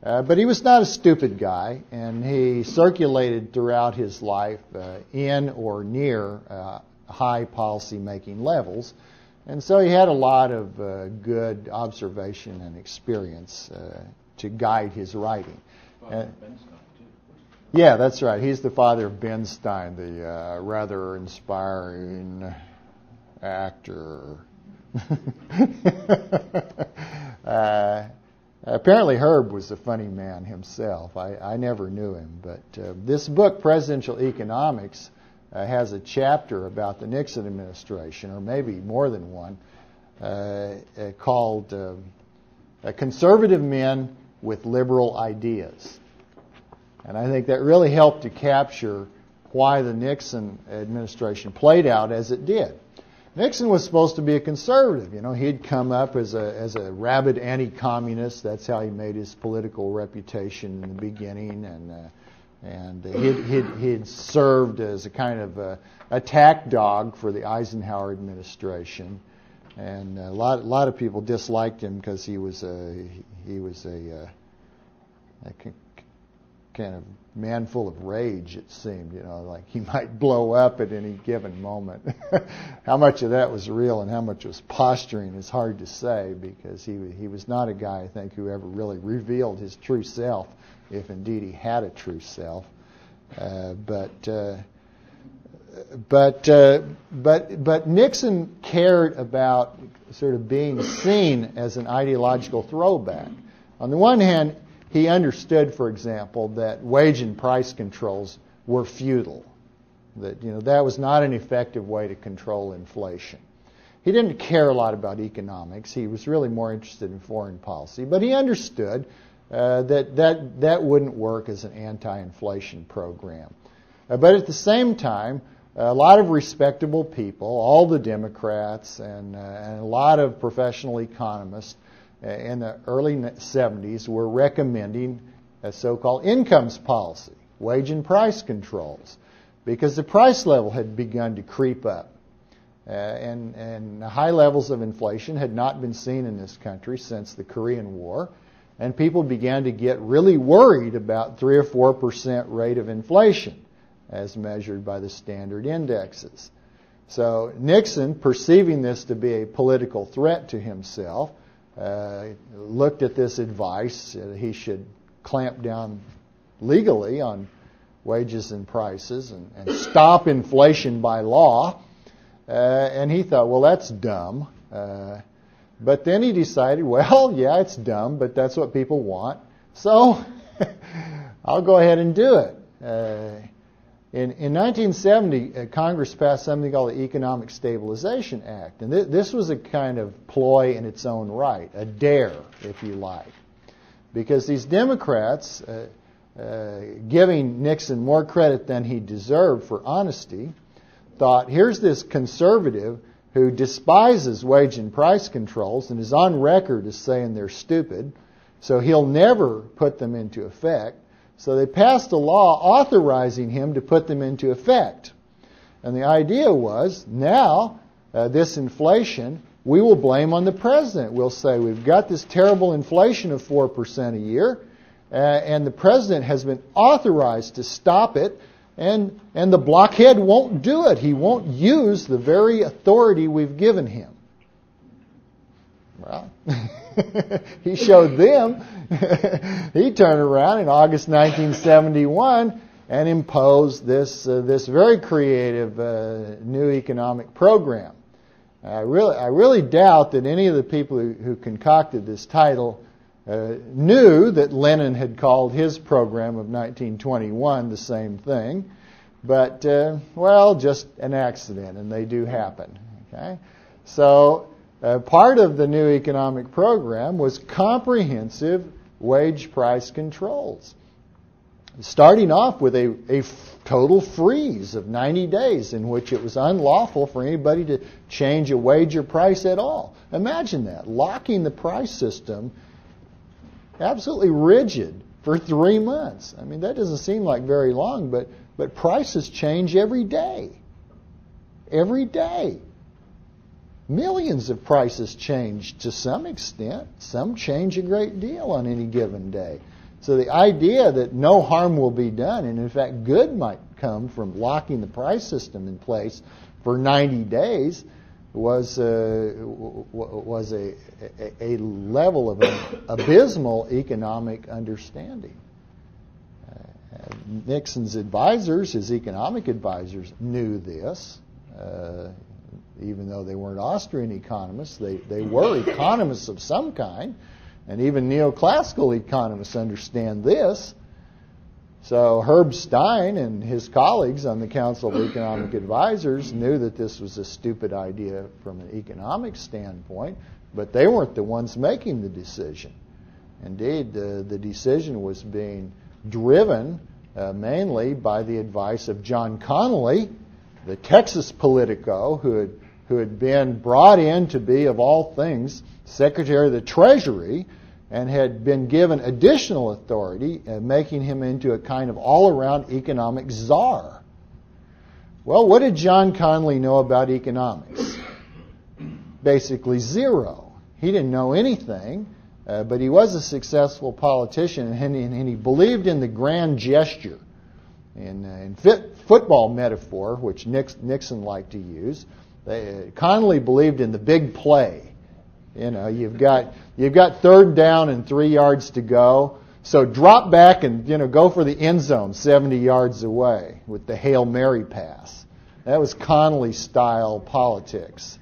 Uh, but he was not a stupid guy, and he circulated throughout his life uh, in or near uh, high policy-making levels. And so he had a lot of uh, good observation and experience uh, to guide his writing. Uh, yeah, that's right. He's the father of Ben Stein, the uh, rather inspiring actor. uh, apparently Herb was a funny man himself. I, I never knew him. But uh, this book, Presidential Economics, uh, has a chapter about the Nixon administration, or maybe more than one, uh, uh, called uh, Conservative Men with Liberal Ideas. And I think that really helped to capture why the Nixon administration played out as it did. Nixon was supposed to be a conservative. You know, he'd come up as a, as a rabid anti-communist. That's how he made his political reputation in the beginning. And, uh, and he'd, he'd, he'd served as a kind of a attack dog for the Eisenhower administration. And a lot, a lot of people disliked him because he was a, he was a, a, a kind of man full of rage. It seemed, you know, like he might blow up at any given moment. How much of that was real and how much was posturing is hard to say, because he he was not a guy, I think, who ever really revealed his true self, if indeed he had a true self. Uh, but. Uh, But, uh, but, but Nixon cared about sort of being seen as an ideological throwback. On the one hand, he understood, for example, that wage and price controls were futile, that, you know, that was not an effective way to control inflation. He didn't care a lot about economics. He was really more interested in foreign policy. But he understood uh, that, that that wouldn't work as an anti-inflation program. Uh, but at the same time, a lot of respectable people, all the Democrats and, uh, and a lot of professional economists uh, in the early seventies were recommending a so-called incomes policy, wage and price controls, because the price level had begun to creep up. Uh, and, and high levels of inflation had not been seen in this country since the Korean War. And people began to get really worried about three or four percent rate of inflation, as measured by the standard indexes. So Nixon, perceiving this to be a political threat to himself, uh, looked at this advice. Uh, he should clamp down legally on wages and prices and, and stop inflation by law. Uh, and he thought, well, that's dumb. Uh, but then he decided, well, yeah, it's dumb, but that's what people want. So I'll go ahead and do it. Uh, in, in nineteen seventy, uh, Congress passed something called the Economic Stabilization Act. And th this was a kind of ploy in its own right, a dare, if you like. Because these Democrats, uh, uh, giving Nixon more credit than he deserved for honesty, thought, here's this conservative who despises wage and price controls and is on record as saying they're stupid, so he'll never put them into effect. So they passed a law authorizing him to put them into effect. And the idea was, now, uh, this inflation, we will blame on the president. We'll say, we've got this terrible inflation of four percent a year, uh, and the president has been authorized to stop it, and, and the blockhead won't do it. He won't use the very authority we've given him. Well, he showed them. He turned around in August nineteen seventy-one and imposed this, uh, this very creative uh, new economic program. I really, I really doubt that any of the people who, who concocted this title uh, knew that Lenin had called his program of nineteen twenty-one the same thing. But, uh, well, just an accident, and they do happen. Okay? So uh, part of the new economic program was comprehensive wage price controls, starting off with a, a total freeze of ninety days in which it was unlawful for anybody to change a wage or price at all. Imagine that, locking the price system absolutely rigid for three months. I mean, that doesn't seem like very long, but, but prices change every day. Every day. Millions of prices change to some extent. Some change a great deal on any given day. So the idea that no harm will be done, and in fact good might come from locking the price system in place for ninety days, was, uh, w was a, a, a level of abysmal economic understanding. Uh, Nixon's advisors, his economic advisors, knew this. Uh, even though they weren't Austrian economists, they, they were economists of some kind. And even neoclassical economists understand this. So Herb Stein and his colleagues on the Council of Economic Advisors knew that this was a stupid idea from an economic standpoint, but they weren't the ones making the decision. Indeed, the, the decision was being driven uh, mainly by the advice of John Connally, the Texas politico who had who had been brought in to be, of all things, Secretary of the Treasury, and had been given additional authority, uh, making him into a kind of all-around economic czar. Well, what did John Connally know about economics? Basically zero. He didn't know anything, uh, but he was a successful politician, and, and, and he believed in the grand gesture. In, uh, in fit, football metaphor, which Nix, Nixon liked to use, They, uh, Connally believed in the big play. You know, you've got you've got third down and three yards to go, so drop back and you know go for the end zone seventy yards away with the Hail Mary pass. That was Connally-style politics.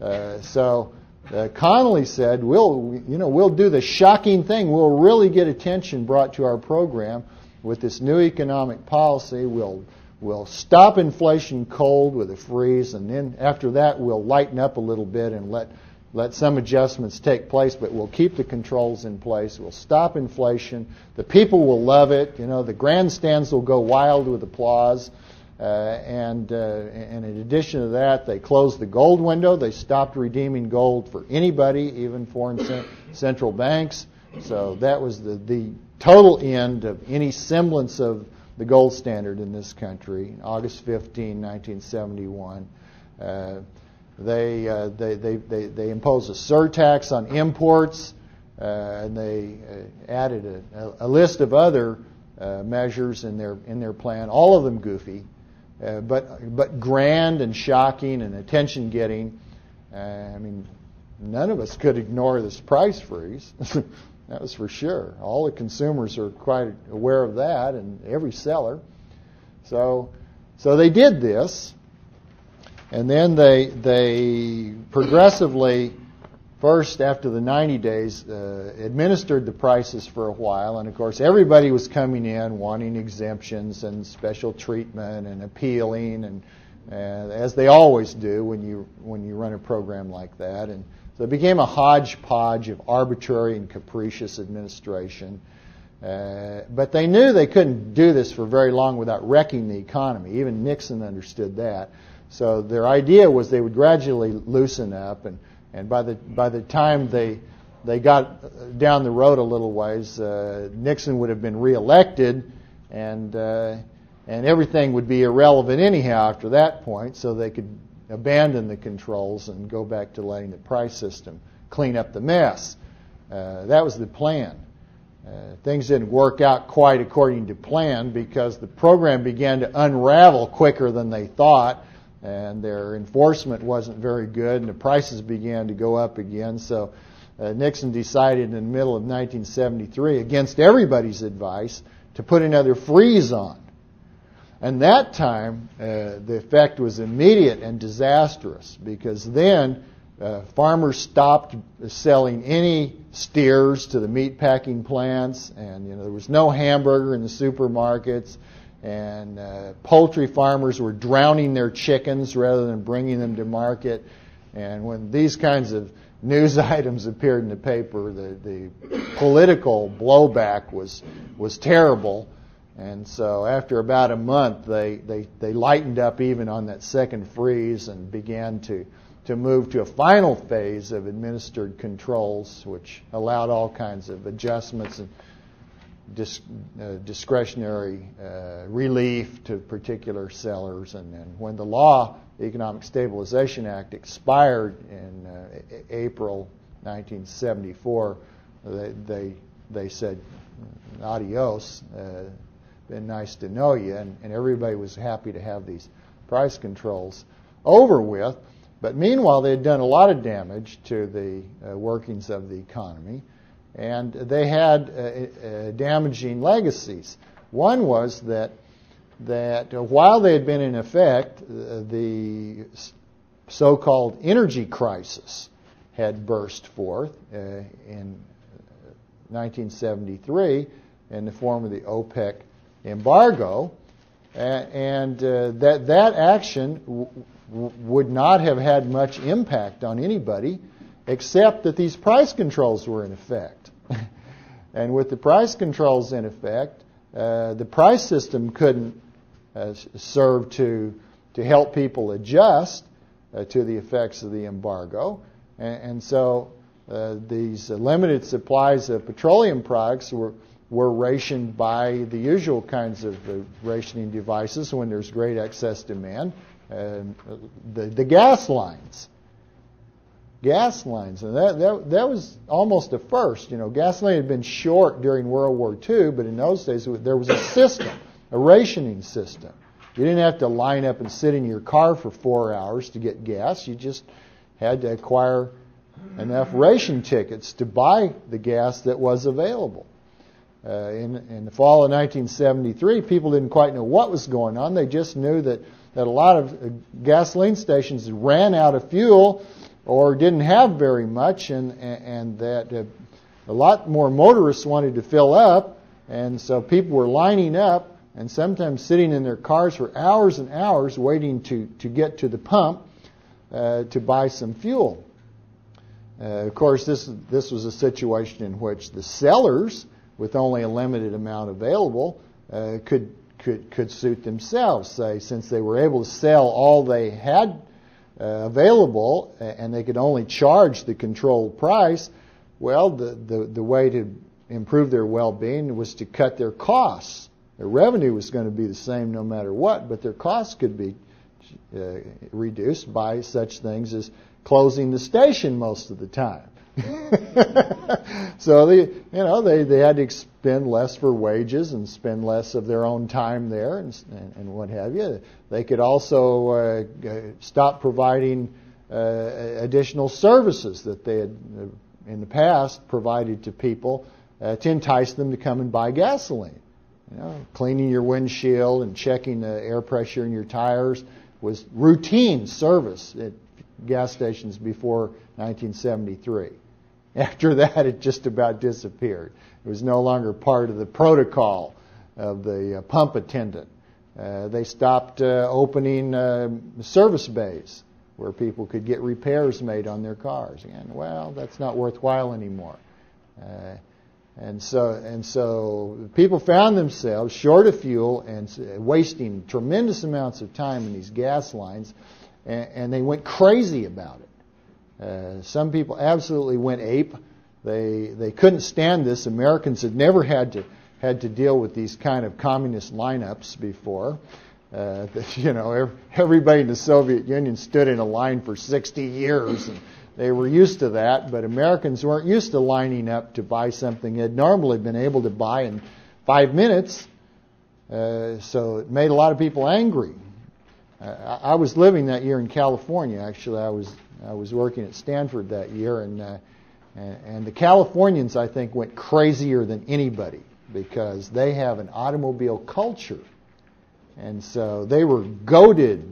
Uh, so uh, Connally said, "We'll you know we'll do the shocking thing. We'll really get attention brought to our program with this new economic policy. We'll." We'll stop inflation cold with a freeze, and then after that we'll lighten up a little bit and let, let some adjustments take place, but we'll keep the controls in place. We'll stop inflation. The people will love it. You know, the grandstands will go wild with applause. Uh, and, uh, and in addition to that, they closed the gold window. They stopped redeeming gold for anybody, even foreign cent central banks. So that was the, the total end of any semblance of the gold standard in this country, August fifteenth, nineteen seventy-one. Uh, they, uh, they, they, they, they imposed a surtax on imports, uh, and they uh, added a, a list of other uh, measures in their, in their plan, all of them goofy, uh, but, but grand and shocking and attention-getting. Uh, I mean, none of us could ignore this price freeze. That was for sure. All the consumers are quite aware of that, and every seller. So, so they did this, and then they they progressively, first after the ninety days, uh, administered the prices for a while, and of course everybody was coming in wanting exemptions and special treatment and appealing, and uh, as they always do when you when you run a program like that, and so it became a hodgepodge of arbitrary and capricious administration. Uh, but they knew they couldn't do this for very long without wrecking the economy. Even Nixon understood that. So their idea was they would gradually loosen up, and, and by the by the time they they got down the road a little ways, uh, Nixon would have been reelected, and uh, and everything would be irrelevant anyhow after that point. So they could abandon the controls and go back to letting the price system clean up the mess. Uh, that was the plan. Uh, things didn't work out quite according to plan because the program began to unravel quicker than they thought, and their enforcement wasn't very good, and the prices began to go up again. So uh, Nixon decided in the middle of nineteen seventy-three, against everybody's advice, to put another freeze on. And that time, uh, the effect was immediate and disastrous, because then uh, farmers stopped selling any steers to the meatpacking plants, and you know there was no hamburger in the supermarkets, and uh, poultry farmers were drowning their chickens rather than bringing them to market. And when these kinds of news items appeared in the paper, the, the political blowback was was terrible. And so after about a month, they, they, they lightened up even on that second freeze and began to, to move to a final phase of administered controls, which allowed all kinds of adjustments and dis, uh, discretionary uh, relief to particular sellers. And then when the law, the Economic Stabilization Act, expired in uh, April nineteen seventy-four, they, they, they said, adios. Uh, been nice to know you, and, and everybody was happy to have these price controls over with. But meanwhile, they had done a lot of damage to the uh, workings of the economy, and they had uh, uh, damaging legacies. One was that, that uh, while they had been in effect, uh, the so-called energy crisis had burst forth uh, in nineteen seventy-three in the form of the OPEC embargo, and uh, that that action w w would not have had much impact on anybody except that these price controls were in effect. And with the price controls in effect, uh, the price system couldn't uh, serve to, to help people adjust uh, to the effects of the embargo, and, and so uh, these uh, limited supplies of petroleum products were were rationed by the usual kinds of uh, rationing devices when there's great excess demand. Uh, the, the gas lines. Gas lines. And that, that, that was almost a first. You know, gasoline had been short during World War Two, but in those days there was a system, a rationing system. You didn't have to line up and sit in your car for four hours to get gas. You just had to acquire enough ration tickets to buy the gas that was available. Uh, in, in the fall of nineteen seventy-three, people didn't quite know what was going on. They just knew that, that a lot of uh, gasoline stations ran out of fuel or didn't have very much, and, and, and that uh, a lot more motorists wanted to fill up. And so people were lining up and sometimes sitting in their cars for hours and hours waiting to, to get to the pump uh, to buy some fuel. Uh, of course, this, this was a situation in which the sellers, with only a limited amount available, uh, could, could, could suit themselves, say, since they were able to sell all they had uh, available, and they could only charge the controlled price. Well, the, the, the way to improve their well-being was to cut their costs. Their revenue was going to be the same no matter what, but their costs could be uh, reduced by such things as closing the station most of the time. So they, you know, they, they had to spend less for wages and spend less of their own time there, and, and, and what have you. They could also uh, stop providing uh, additional services that they had in the past provided to people uh, to entice them to come and buy gasoline. You know, cleaning your windshield and checking the air pressure in your tires was routine service at gas stations before nineteen seventy-three. After that, it just about disappeared. It was no longer part of the protocol of the uh, pump attendant. Uh, they stopped uh, opening uh, service bays where people could get repairs made on their cars. And, well, that's not worthwhile anymore. Uh, and so, and so people found themselves short of fuel and wasting tremendous amounts of time in these gas lines, and, and they went crazy about it. Uh, some people absolutely went ape. They they couldn't stand this. Americans had never had to had to deal with these kind of communist lineups before. Uh, you know, everybody in the Soviet Union stood in a line for sixty years, and they were used to that. But Americans weren't used to lining up to buy something they'd normally been able to buy in five minutes. Uh, so it made a lot of people angry. Uh, I was living that year in California. Actually, I was. I was working at Stanford that year, and, uh, and and the Californians, I think, went crazier than anybody because they have an automobile culture, and so they were goaded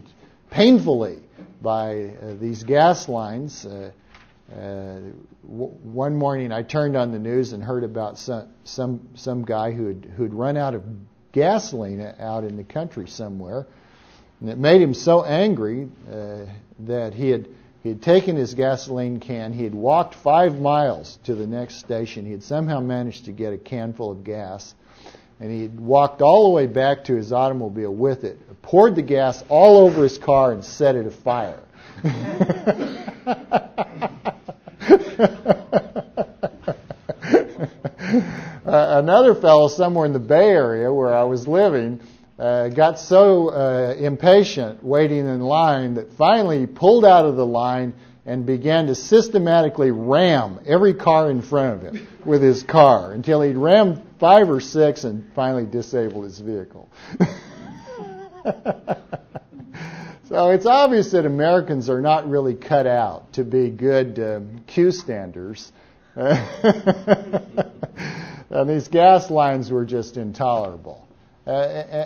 painfully by uh, these gas lines. Uh, uh, w one morning, I turned on the news and heard about some some some guy who'd who'd run out of gasoline out in the country somewhere, and it made him so angry uh, that he had. He had taken his gasoline can, he had walked five miles to the next station, he had somehow managed to get a can full of gas, and he had walked all the way back to his automobile with it, poured the gas all over his car and set it afire. uh, another fellow somewhere in the Bay Area where I was living Uh, got so uh, impatient waiting in line that finally he pulled out of the line and began to systematically ram every car in front of him with his car until he'd rammed five or six and finally disabled his vehicle. So it's obvious that Americans are not really cut out to be good um, queue standers. And these gas lines were just intolerable. Uh,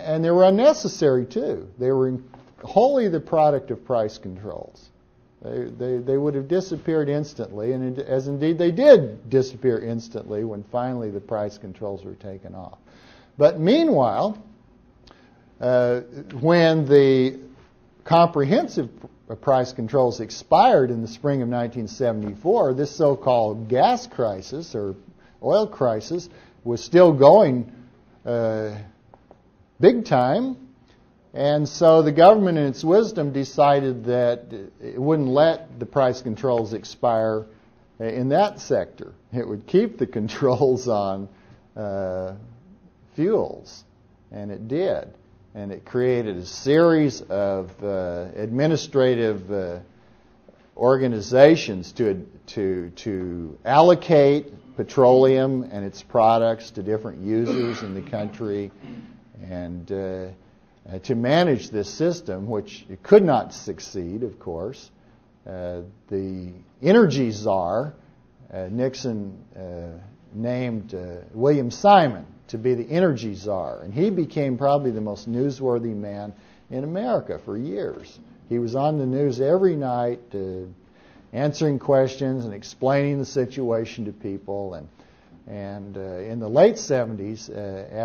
and they were unnecessary, too. They were wholly the product of price controls. They, they, they would have disappeared instantly, and it, as indeed they did disappear instantly when finally the price controls were taken off. But meanwhile, uh, when the comprehensive price controls expired in the spring of nineteen seventy-four, this so-called gas crisis or oil crisis was still going uh, big time, and so the government in its wisdom decided that it wouldn't let the price controls expire in that sector. It would keep the controls on uh, fuels, and it did. And it created a series of uh, administrative uh, organizations to, to, to allocate petroleum and its products to different users in the country, and uh, uh, to manage this system, which it could not succeed, of course. Uh, the energy czar, uh, Nixon uh, named uh, William Simon to be the energy czar, and he became probably the most newsworthy man in America for years. He was on the news every night, uh, answering questions and explaining the situation to people. And And uh, in the late seventies, uh,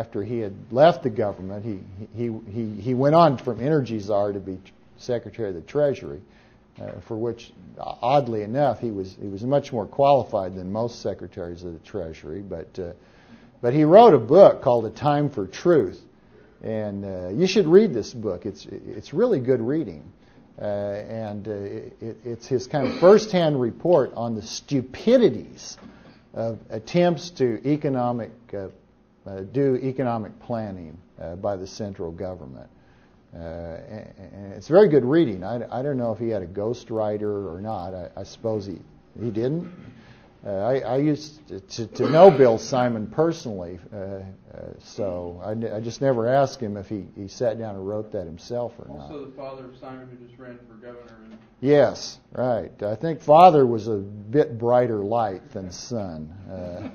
after he had left the government, he, he, he, he went on from energy czar to be Secretary of the Treasury, uh, for which, oddly enough, he was, he was much more qualified than most Secretaries of the Treasury. But, uh, but he wrote a book called A Time for Truth. And uh, you should read this book. It's, it's really good reading. Uh, and uh, it, it's his kind of first-hand report on the stupidities of attempts to economic, uh, uh, do economic planning uh, by the central government. Uh, and, and it's very good reading. I, I don't know if he had a ghostwriter or not. I, I suppose he, he didn't. Uh, I, I used to, to, to know Bill Simon personally, uh, uh, so I, I just never asked him if he, he sat down and wrote that himself or not. Also the father of Simon who just ran for governor. And yes, right. I think father was a bit brighter light than son. Uh,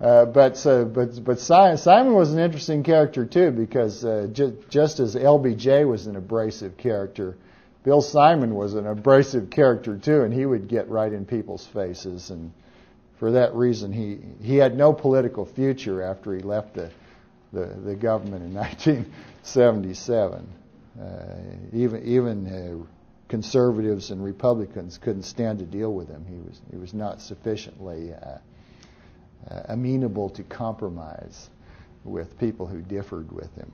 Uh, but uh, but but Simon was an interesting character too, because uh, ju just as L B J was an abrasive character, Bill Simon was an abrasive character too, and he would get right in people's faces. And for that reason, he he had no political future after he left the the, the government in nineteen seventy-seven. Uh, even even uh, conservatives and Republicans couldn't stand to deal with him. He was he was not sufficiently Uh, Uh, amenable to compromise with people who differed with him.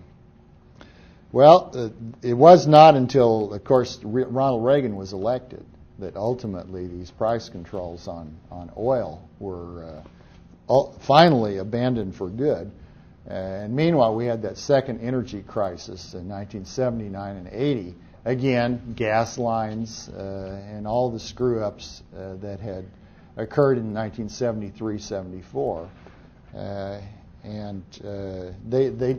Well, uh, it was not until, of course, Re Ronald Reagan was elected that ultimately these price controls on, on oil were uh, finally abandoned for good. Uh, and meanwhile, we had that second energy crisis in nineteen seventy-nine and eighty. Again, gas lines uh, and all the screw-ups uh, that had occurred in nineteen seventy-three seventy-four, uh, and uh, they they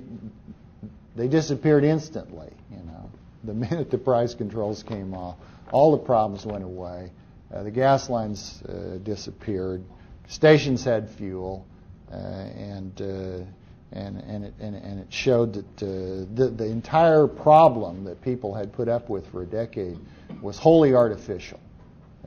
they disappeared instantly. You know, the minute the price controls came off, all the problems went away. Uh, the gas lines uh, disappeared. Stations had fuel, uh, and uh, and and it and, and it showed that uh, the the entire problem that people had put up with for a decade was wholly artificial.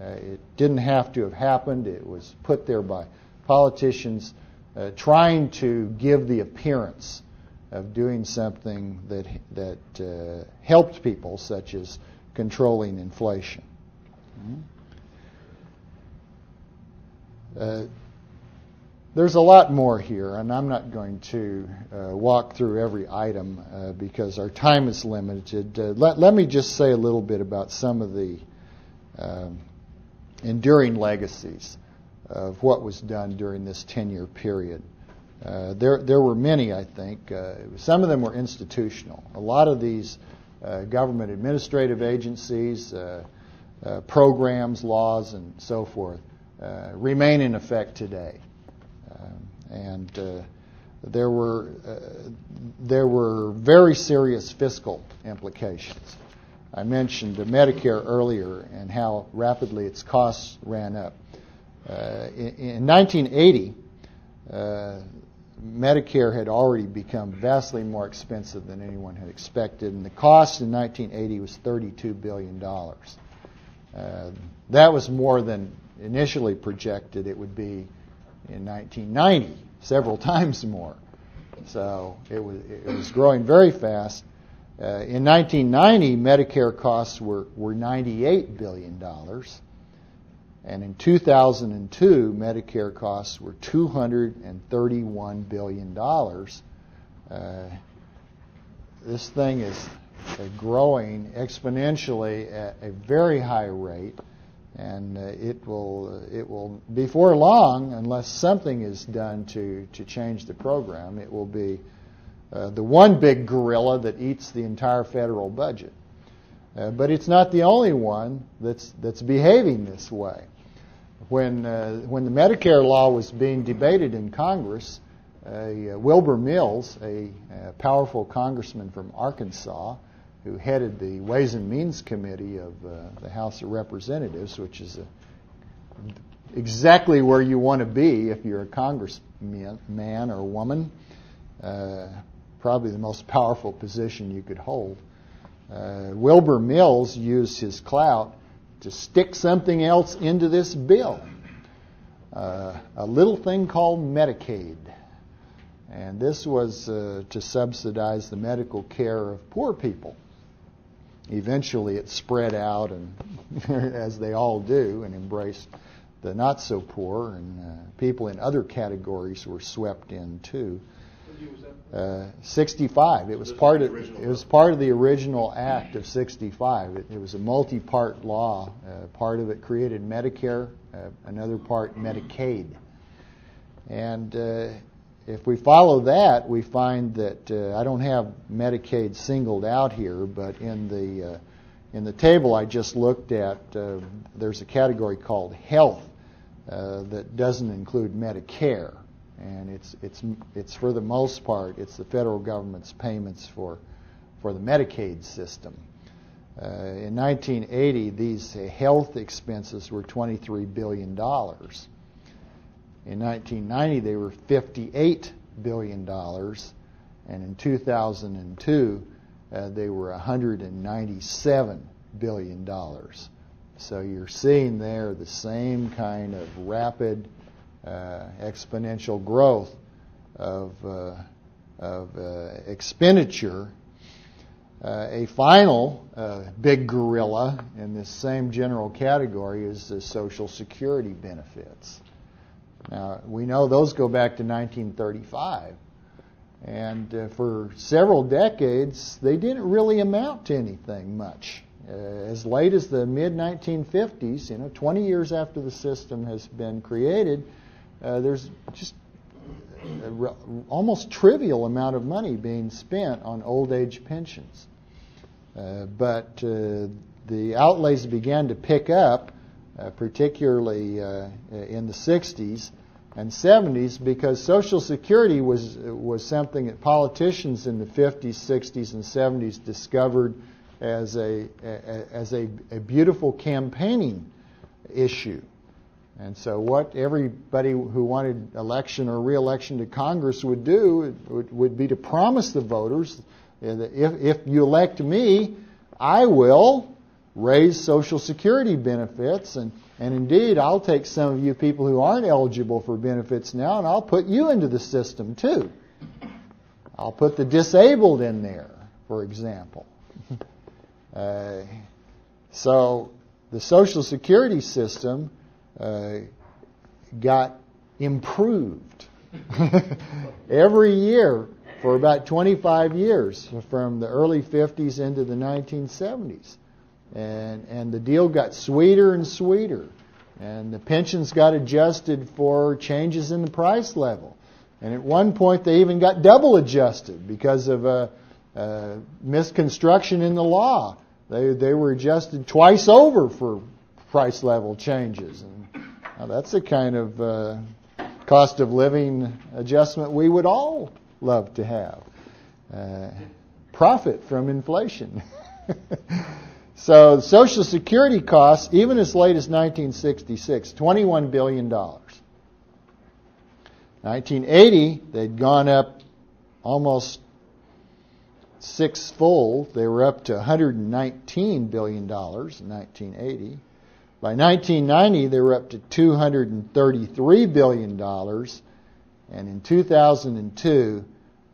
Uh, it didn't have to have happened. It was put there by politicians uh, trying to give the appearance of doing something that, that uh, helped people, such as controlling inflation. Uh, there's a lot more here, and I'm not going to uh, walk through every item uh, because our time is limited. Uh, let, let me just say a little bit about some of the um, enduring legacies of what was done during this ten-year period. Uh, there, there were many, I think. Uh, some of them were institutional. A lot of these uh, government administrative agencies, uh, uh, programs, laws, and so forth uh, remain in effect today. Um, and uh, there were uh, there were very serious fiscal implications. I mentioned the Medicare earlier and how rapidly its costs ran up. Uh, in, in nineteen eighty, uh, Medicare had already become vastly more expensive than anyone had expected, and the cost in nineteen eighty was thirty-two billion dollars. Uh, that was more than initially projected it would be in nineteen ninety, several times more. So it was, it was growing very fast. Uh, in nineteen ninety, Medicare costs were, were ninety-eight billion dollars. And in two thousand two, Medicare costs were two hundred thirty-one billion dollars. Uh, this thing is uh, growing exponentially at a very high rate. And uh, it will, uh, it will, before long, unless something is done to, to change the program, it will be Uh, the one big gorilla that eats the entire federal budget. Uh, but it's not the only one that's, that's behaving this way. When, uh, when the Medicare law was being debated in Congress, uh, Wilbur Mills, a, a powerful congressman from Arkansas, who headed the Ways and Means Committee of uh, the House of Representatives, which is a, exactly where you want to be if you're a congressman or woman, uh, probably the most powerful position you could hold. Uh, Wilbur Mills used his clout to stick something else into this bill, uh, a little thing called Medicaid. And this was uh, to subsidize the medical care of poor people. Eventually it spread out, and as they all do, and embraced the not so poor, and uh, people in other categories were swept in too. Uh, sixty-five. It was part of it was part of the original act of sixty-five. It, it was a multi-part law. Uh, part of it created Medicare, uh, another part Medicaid. And uh, if we follow that, we find that uh, I don't have Medicaid singled out here, but in the uh, in the table I just looked at, uh, there's a category called health uh, that doesn't include Medicare. And it's it's it's for the most part it's the federal government's payments for for the Medicaid system. Uh, in nineteen eighty, these health expenses were twenty-three billion dollars. In nineteen ninety, they were fifty-eight billion dollars, and in two thousand two, uh, they were one hundred ninety-seven billion dollars. So you're seeing there the same kind of rapid uh, exponential growth of, uh, of uh, expenditure. Uh, a final uh, big gorilla in this same general category is the Social Security benefits. Now, we know those go back to nineteen thirty-five. And uh, for several decades, they didn't really amount to anything much. Uh, as late as the mid nineteen fifties, you know, twenty years after the system has been created, uh, there's just a re almost trivial amount of money being spent on old age pensions. Uh, but uh, the outlays began to pick up, uh, particularly uh, in the sixties and seventies, because Social Security was, was something that politicians in the fifties, sixties, and seventies discovered as a, a, as a, a beautiful campaigning issue. And so what everybody who wanted election or re-election to Congress would do would, would be to promise the voters, if, if you elect me, I will raise Social Security benefits. And, and indeed, I'll take some of you people who aren't eligible for benefits now, and I'll put you into the system, too. I'll put the disabled in there, for example. uh, so the Social Security system Uh, got improved every year for about twenty-five years, from the early fifties into the nineteen seventies. And, and the deal got sweeter and sweeter. And the pensions got adjusted for changes in the price level. And at one point, they even got double adjusted because of a, a misconstruction in the law. They, they were adjusted twice over for price level changes. And now that's the kind of uh, cost of living adjustment we would all love to have. Uh, profit from inflation. So Social Security costs, even as late as nineteen sixty-six, twenty-one billion dollars. nineteen eighty, they'd gone up almost six-fold. They were up to one hundred nineteen billion dollars in nineteen eighty. By nineteen ninety, they were up to two hundred thirty-three billion dollars, and in two thousand two,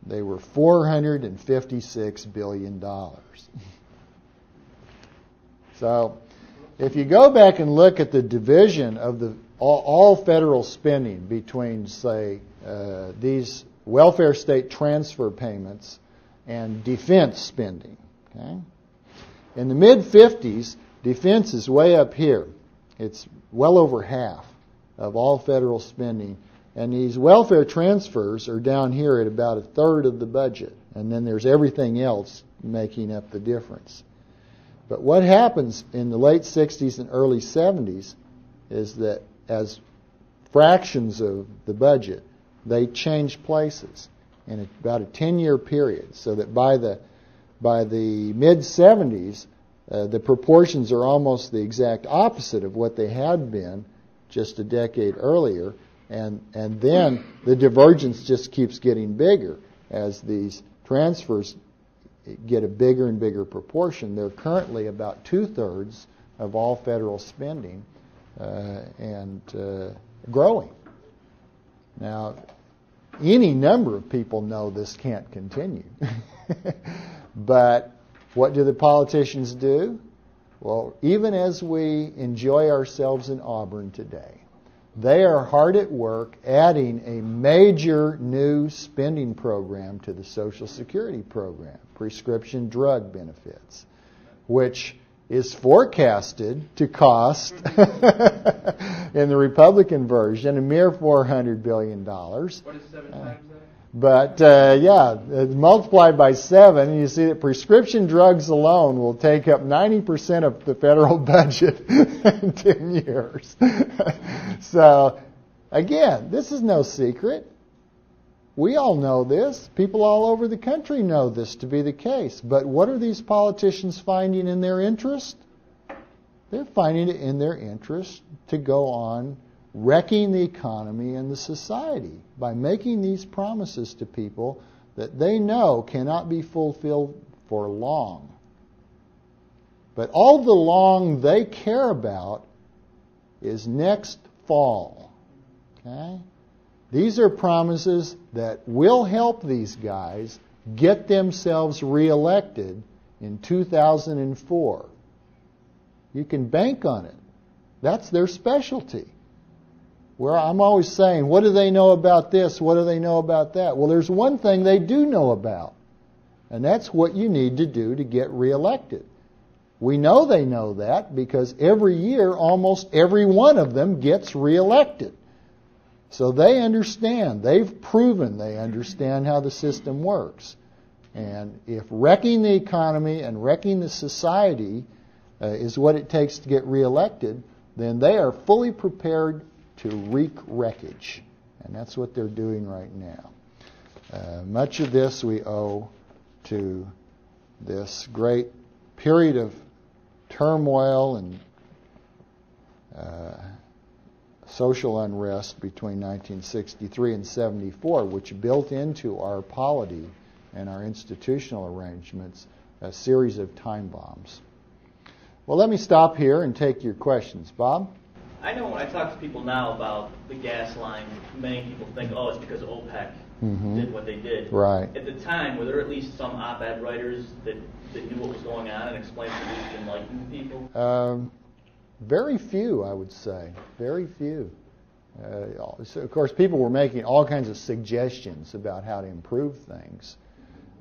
they were four hundred fifty-six billion dollars. So, if you go back and look at the division of the, all, all federal spending between, say, uh, these welfare state transfer payments and defense spending, okay? In the mid fifties, defense is way up here. It's well over half of all federal spending. And these welfare transfers are down here at about a third of the budget. And then there's everything else making up the difference. But what happens in the late sixties and early seventies is that as fractions of the budget, they change places in about a ten-year period. So that by the, by the mid seventies, Uh, the proportions are almost the exact opposite of what they had been just a decade earlier. And, and then the divergence just keeps getting bigger as these transfers get a bigger and bigger proportion. They're currently about two-thirds of all federal spending uh, and uh, growing. Now, any number of people know this can't continue. But what do the politicians do? Well, even as we enjoy ourselves in Auburn today, they are hard at work adding a major new spending program to the Social Security program, prescription drug benefits, which is forecasted to cost, in the Republican version, a mere four hundred billion dollars. What is seven times that? But, uh, yeah, multiplied by seven, and you see that prescription drugs alone will take up ninety percent of the federal budget in ten years. So, again, this is no secret. We all know this. People all over the country know this to be the case. But what are these politicians finding in their interest? They're finding it in their interest to go on wrecking the economy and the society by making these promises to people that they know cannot be fulfilled for long. But all the long they care about is next fall. Okay? These are promises that will help these guys get themselves reelected in two thousand four. You can bank on it. That's their specialty. Where I'm always saying, what do they know about this? What do they know about that? Well, there's one thing they do know about, and that's what you need to do to get reelected. We know they know that because every year almost every one of them gets reelected. So they understand. They've proven they understand how the system works. And if wrecking the economy and wrecking the society uh, is what it takes to get reelected, then they are fully prepared to wreak wreckage. And that's what they're doing right now. Uh, much of this we owe to this great period of turmoil and uh, social unrest between nineteen sixty-three and seventy-four, which built into our polity and our institutional arrangements a series of time bombs. Well, let me stop here and take your questions. Bob? I know when I talk to people now about the gas line, many people think, oh, it's because OPEC mm-hmm. did what they did. Right. At the time, were there at least some op-ed writers that, that knew what was going on and explained to the enlightened people? Um, Very few, I would say. Very few. Uh, so of course, people were making all kinds of suggestions about how to improve things.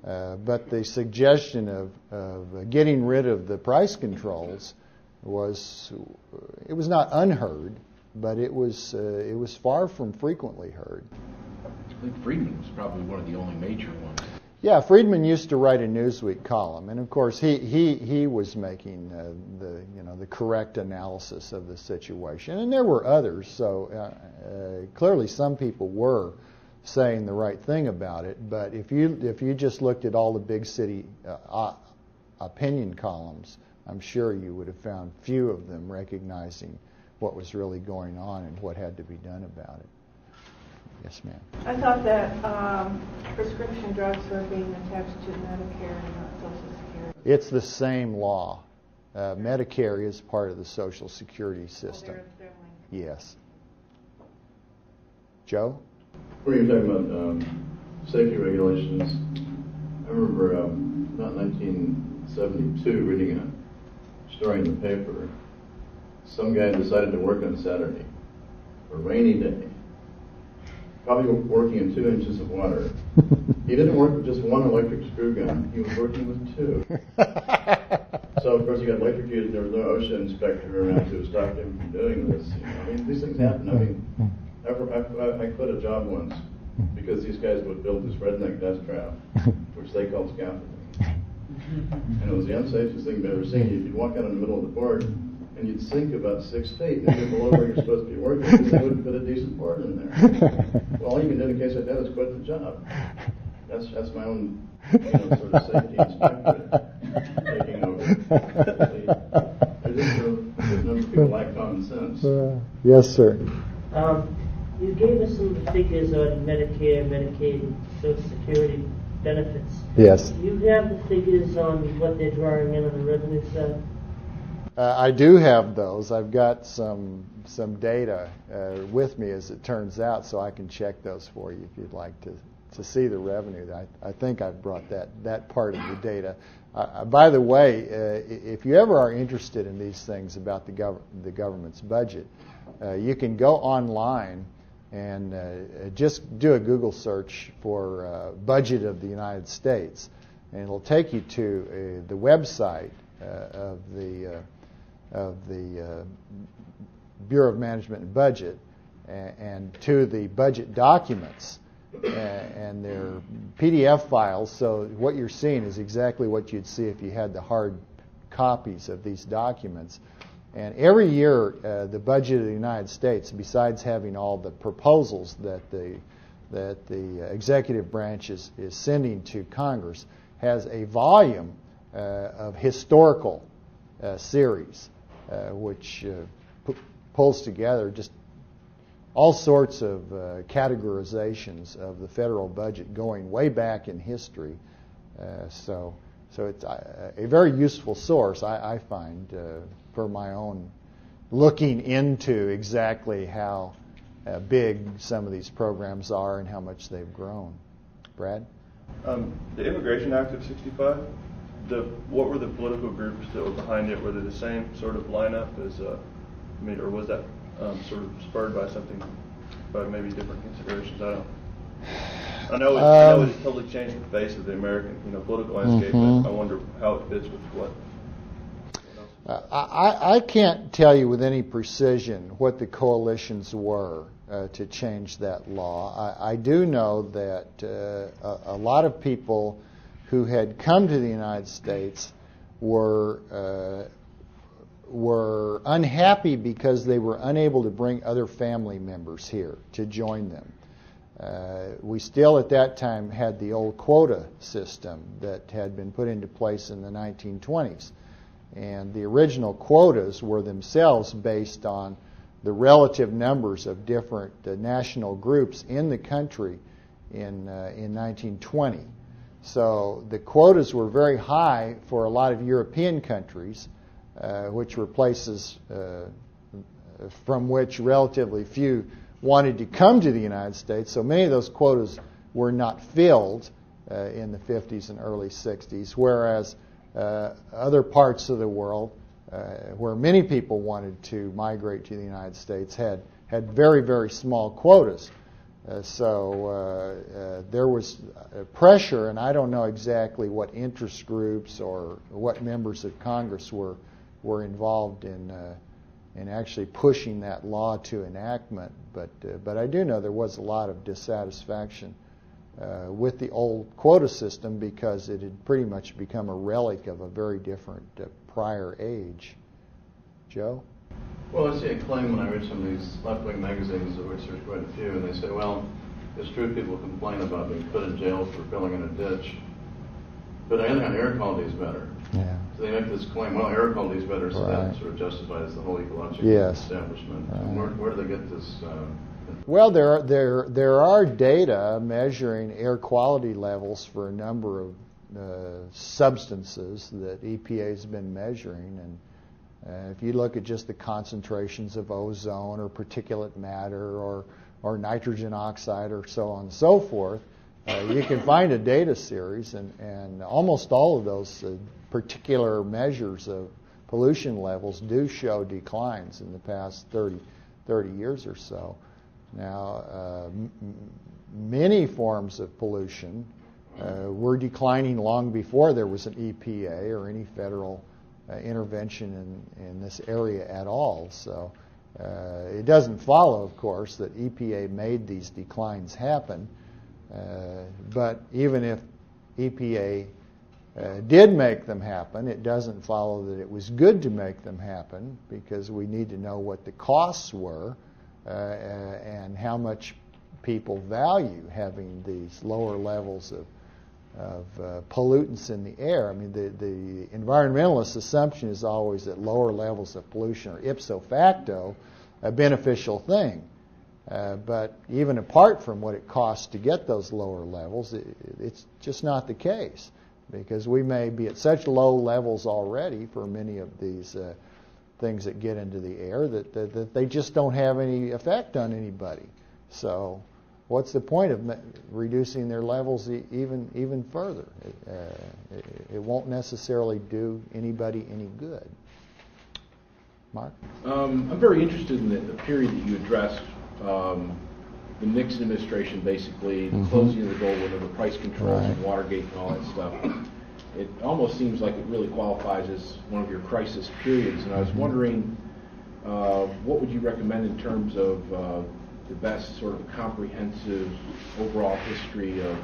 Uh, but the suggestion of, of getting rid of the price controls was, it was not unheard, but it was, uh, it was far from frequently heard. I think Friedman was probably one of the only major ones. Yeah, Friedman used to write a Newsweek column, and of course he he he was making uh, the you know the correct analysis of the situation, and there were others. So uh, uh, clearly, some people were saying the right thing about it. But if you if you just looked at all the big city uh, op opinion columns, I'm sure you would have found few of them recognizing what was really going on and what had to be done about it. Yes, ma'am. I thought that um, prescription drugs were being attached to Medicare and not Social Security. It's the same law. Uh, Medicare is part of the Social Security system. Well, they're, they're yes. Joe? Were you talking about um, safety regulations? I remember, um, about nineteen seventy-two, reading a story in the paper. Some guy decided to work on Saturday, a rainy day. Probably working in two inches of water. He didn't work with just one electric screw gun. He was working with two. So, of course, he got electrocuted. There was no OSHA inspector around to stop him from doing this. You know, I mean, these things happen. I mean, I, I, I quit a job once because these guys would build this redneck death trap, which they called scaffolding. And it was the unsafest thing I've ever seen. You'd walk out in the middle of the board, and you'd sink about six feet, and you'd below where you're supposed to be working because they wouldn't put a decent board in there. Well, all you can do in a case like that is quit the job. That's that's my own you know, sort of safety inspector taking over. There's just a number of people lack common sense. Uh, yes, sir. Um, you gave us some figures on Medicare, Medicaid, and Social Security benefits. Yes. Do you have the figures on what they're drawing in on the revenue side? Uh, I do have those. I've got some some data uh, with me, as it turns out, so I can check those for you if you'd like to to see the revenue. I I think I've brought that that part of the data. Uh, by the way, uh, if you ever are interested in these things about the gov the government's budget, uh, you can go online and uh, just do a Google search for uh, budget of the United States, and it'll take you to uh, the website uh, of the uh, of the uh, Bureau of Management and Budget, and, and to the budget documents uh, and their P D F files. So what you're seeing is exactly what you'd see if you had the hard copies of these documents. And every year, uh, the budget of the United States, besides having all the proposals that the that the executive branch is, is sending to Congress, has a volume uh, of historical uh, series. Uh, which uh, pulls together just all sorts of uh, categorizations of the federal budget going way back in history. Uh, so, so it's a, a very useful source, I, I find, uh, for my own looking into exactly how uh, big some of these programs are and how much they've grown. Brad? Um, the Immigration Act of sixty-five, the, what were the political groups that were behind it? Were they the same sort of lineup as, uh, I mean, or was that um, sort of spurred by something, by maybe different considerations? I don't I know, it, um, I know it's totally changed the face of the American, you know, political landscape, mm-hmm. but I wonder how it fits with what. You know. I, I can't tell you with any precision what the coalitions were uh, to change that law. I, I do know that uh, a, a lot of people who had come to the United States were uh, were unhappy because they were unable to bring other family members here to join them. Uh, we still at that time had the old quota system that had been put into place in the nineteen twenties. And the original quotas were themselves based on the relative numbers of different uh, national groups in the country in, uh, in nineteen twenty. So the quotas were very high for a lot of European countries, uh, which were places uh, from which relatively few wanted to come to the United States, so many of those quotas were not filled uh, in the fifties and early sixties, whereas uh, other parts of the world uh, where many people wanted to migrate to the United States had, had very, very small quotas. Uh, so uh, uh, there was pressure, and I don't know exactly what interest groups or what members of Congress were, were involved in uh, and actually pushing that law to enactment, but uh, but I do know there was a lot of dissatisfaction uh, with the old quota system because it had pretty much become a relic of a very different uh, prior age. Joe? Well, I see a claim when I read some of these left-wing magazines, of which there's quite a few, and they say, well, it's true people complain about being put in jail for filling in a ditch, but on the other hand, air quality is better. Yeah. So they make this claim, well, air quality is better, so right. that sort of justifies the whole ecological yes. establishment. Right. Where, where do they get this? Uh, well, there are, there, there are data measuring air quality levels for a number of uh, substances that E P A has been measuring. And uh, if you look at just the concentrations of ozone or particulate matter or, or nitrogen oxide or so on and so forth, Uh, you can find a data series, and, and almost all of those uh, particular measures of pollution levels do show declines in the past thirty, thirty years or so. Now, uh, m many forms of pollution uh, were declining long before there was an E P A or any federal uh, intervention in, in this area at all. So uh, it doesn't follow, of course, that E P A made these declines happen. Uh, but even if E P A uh, did make them happen, it doesn't follow that it was good to make them happen, because we need to know what the costs were uh, and how much people value having these lower levels of, of uh, pollutants in the air. I mean, the, the environmentalist assumption is always that lower levels of pollution are ipso facto a beneficial thing. Uh, but even apart from what it costs to get those lower levels, it, it's just not the case, because we may be at such low levels already for many of these uh, things that get into the air that, that, that they just don't have any effect on anybody. So what's the point of reducing their levels e even, even further? It, uh, it, it won't necessarily do anybody any good. Mark? Um, I'm very interested in the, the period that you addressed. Um, the Nixon administration, basically, the mm-hmm. closing of the gold window, the price controls, right. and Watergate, and all that stuff. It almost seems like it really qualifies as one of your crisis periods. And I was wondering, uh, what would you recommend in terms of uh, the best sort of comprehensive overall history of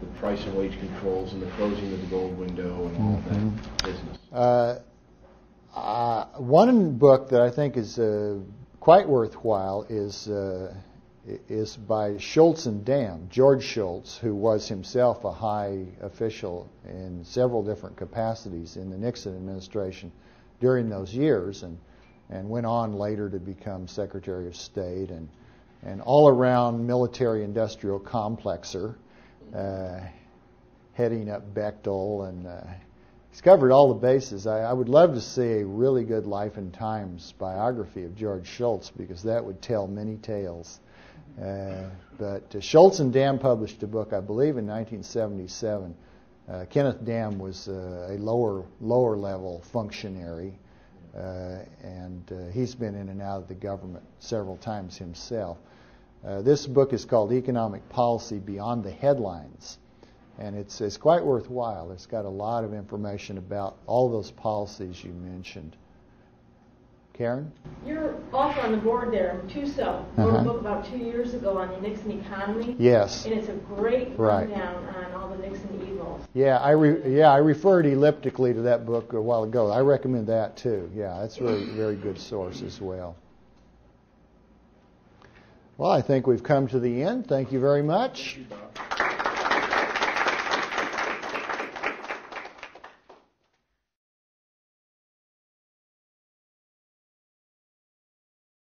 the price and wage controls and the closing of the gold window and all mm-hmm. of that business? Uh, uh, one book that I think is uh, quite worthwhile is uh, is by Shultz and Dam, George Shultz, who was himself a high official in several different capacities in the Nixon administration during those years, and and went on later to become Secretary of State and an all-around military-industrial complexer, uh, heading up Bechtel, and uh, he's covered all the bases. I, I would love to see a really good Life and Times biography of George Shultz, because that would tell many tales. Uh, but uh, Shultz and Dam published a book, I believe, in nineteen seventy-seven. Uh, Kenneth Dam was uh, a lower lower level functionary, uh, and uh, he's been in and out of the government several times himself. Uh, this book is called Economic Policy Beyond the Headlines, and it's, it's quite worthwhile. It's got a lot of information about all those policies you mentioned. Karen? You're also on the board there, Matusow, wrote uh-huh. a book about two years ago on the Nixon economy. Yes. And it's a great right. rundown on all the Nixon evils. Yeah, I re yeah I referred elliptically to that book a while ago. I recommend that too. Yeah, that's a really, very good source as well. Well, I think we've come to the end. Thank you very much. Thank you, Bob.